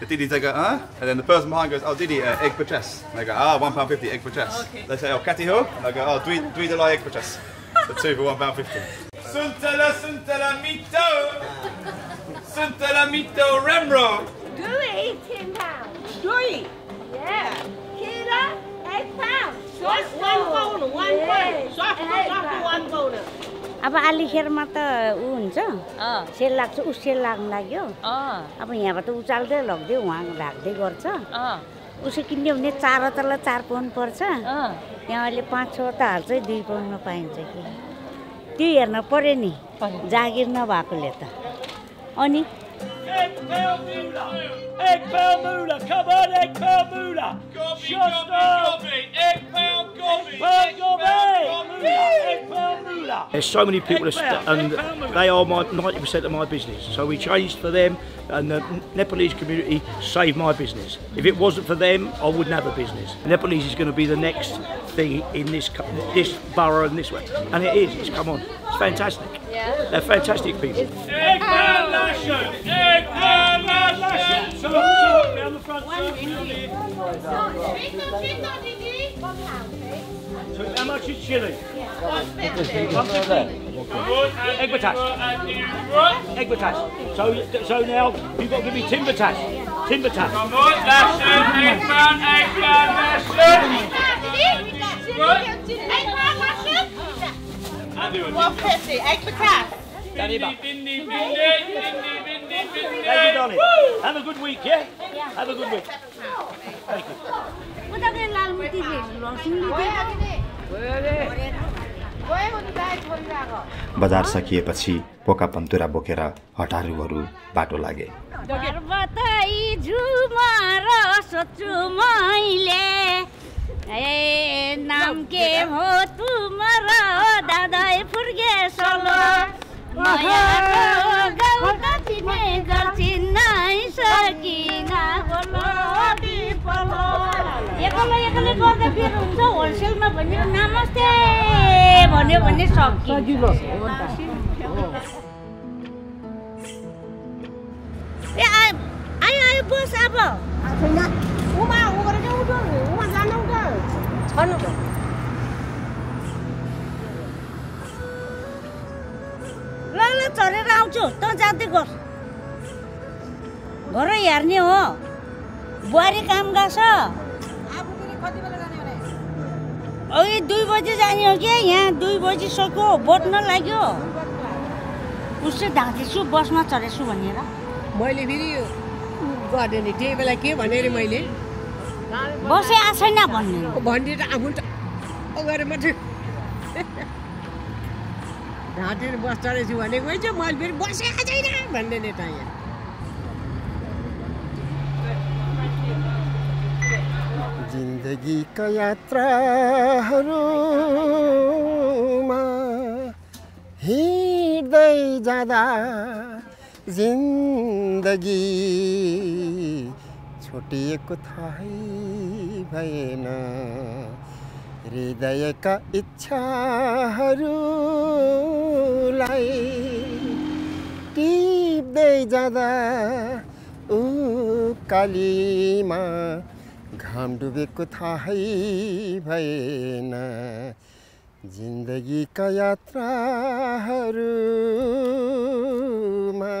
they go, huh? And then the person behind goes, oh diddy, egg per chest. And they go, ah, £1.50, egg per chest. Okay. They say, oh, kati ho? And I go, oh, dwi dalai egg per chest. So two for £1.50. Suntala mito remro. Gooey, £10. Gooey? Yeah. Kira, £8. Just one pound. Soft, £1. अब अलिखेरमा त उ हुन्छ sale लाग्छ उ sale लाग्न लाग्यो अब यहाँबाट उचाल्दै लग्दै वहाँ राख्दै गर्छ उसे किन्ने भने चार पाउन्ड पर्छ यहाँ अहिले 5-6 त हाल चाहिँ 2 पाउन्डमा पाइन्छ कि त्यो हेर्न पर्यो नि जागिर नभएकोले त अनि There's so many people, and they are 90% of my business. So we changed for them, and the Nepalese community saved my business. If it wasn't for them, I wouldn't have a business. Nepalese is going to be the next thing in this borough and this way, and it is. It's come on. It's fantastic. Yeah. They're fantastic people. How much is chili? Egg batas. Egg batas. So now you've got to give me timber tas. Timber tas. £1.50. Egg batas. Have a good week, yeah? Have a good week. Thank you. बजार सकिएपछि पोका पन्तुरा बोकेर हटारुहरू बाटो लागे जाऊँ तो जाते कर घरों यार नहीं हो बुआरी काम का सो आप उन्हें खाती वाला जाने वाले और ये 2 बजे जाने हो गया यहाँ 2 बजे सो को बोट ना लगे उससे दांती सु बस में चले सु बनेरा मायले भी गार्डन डे वाला के बनेरे मायले बसे आसान ना बने बने तो आप उन्हें अगर मत दांती ने बस चले सु बने कोई जो माल भी बसे आ जाए ना बने ने ताया जिंदगी का यात्रा हरोमा हिँड्दै जादा जिंदगी छोटिएको थाहै भएन हृदयका इच्छाहरूलाई टिप्दै जादा उकालीमा घाम डुबेको थाहै भएन जिंदगी का यात्राहरूमा।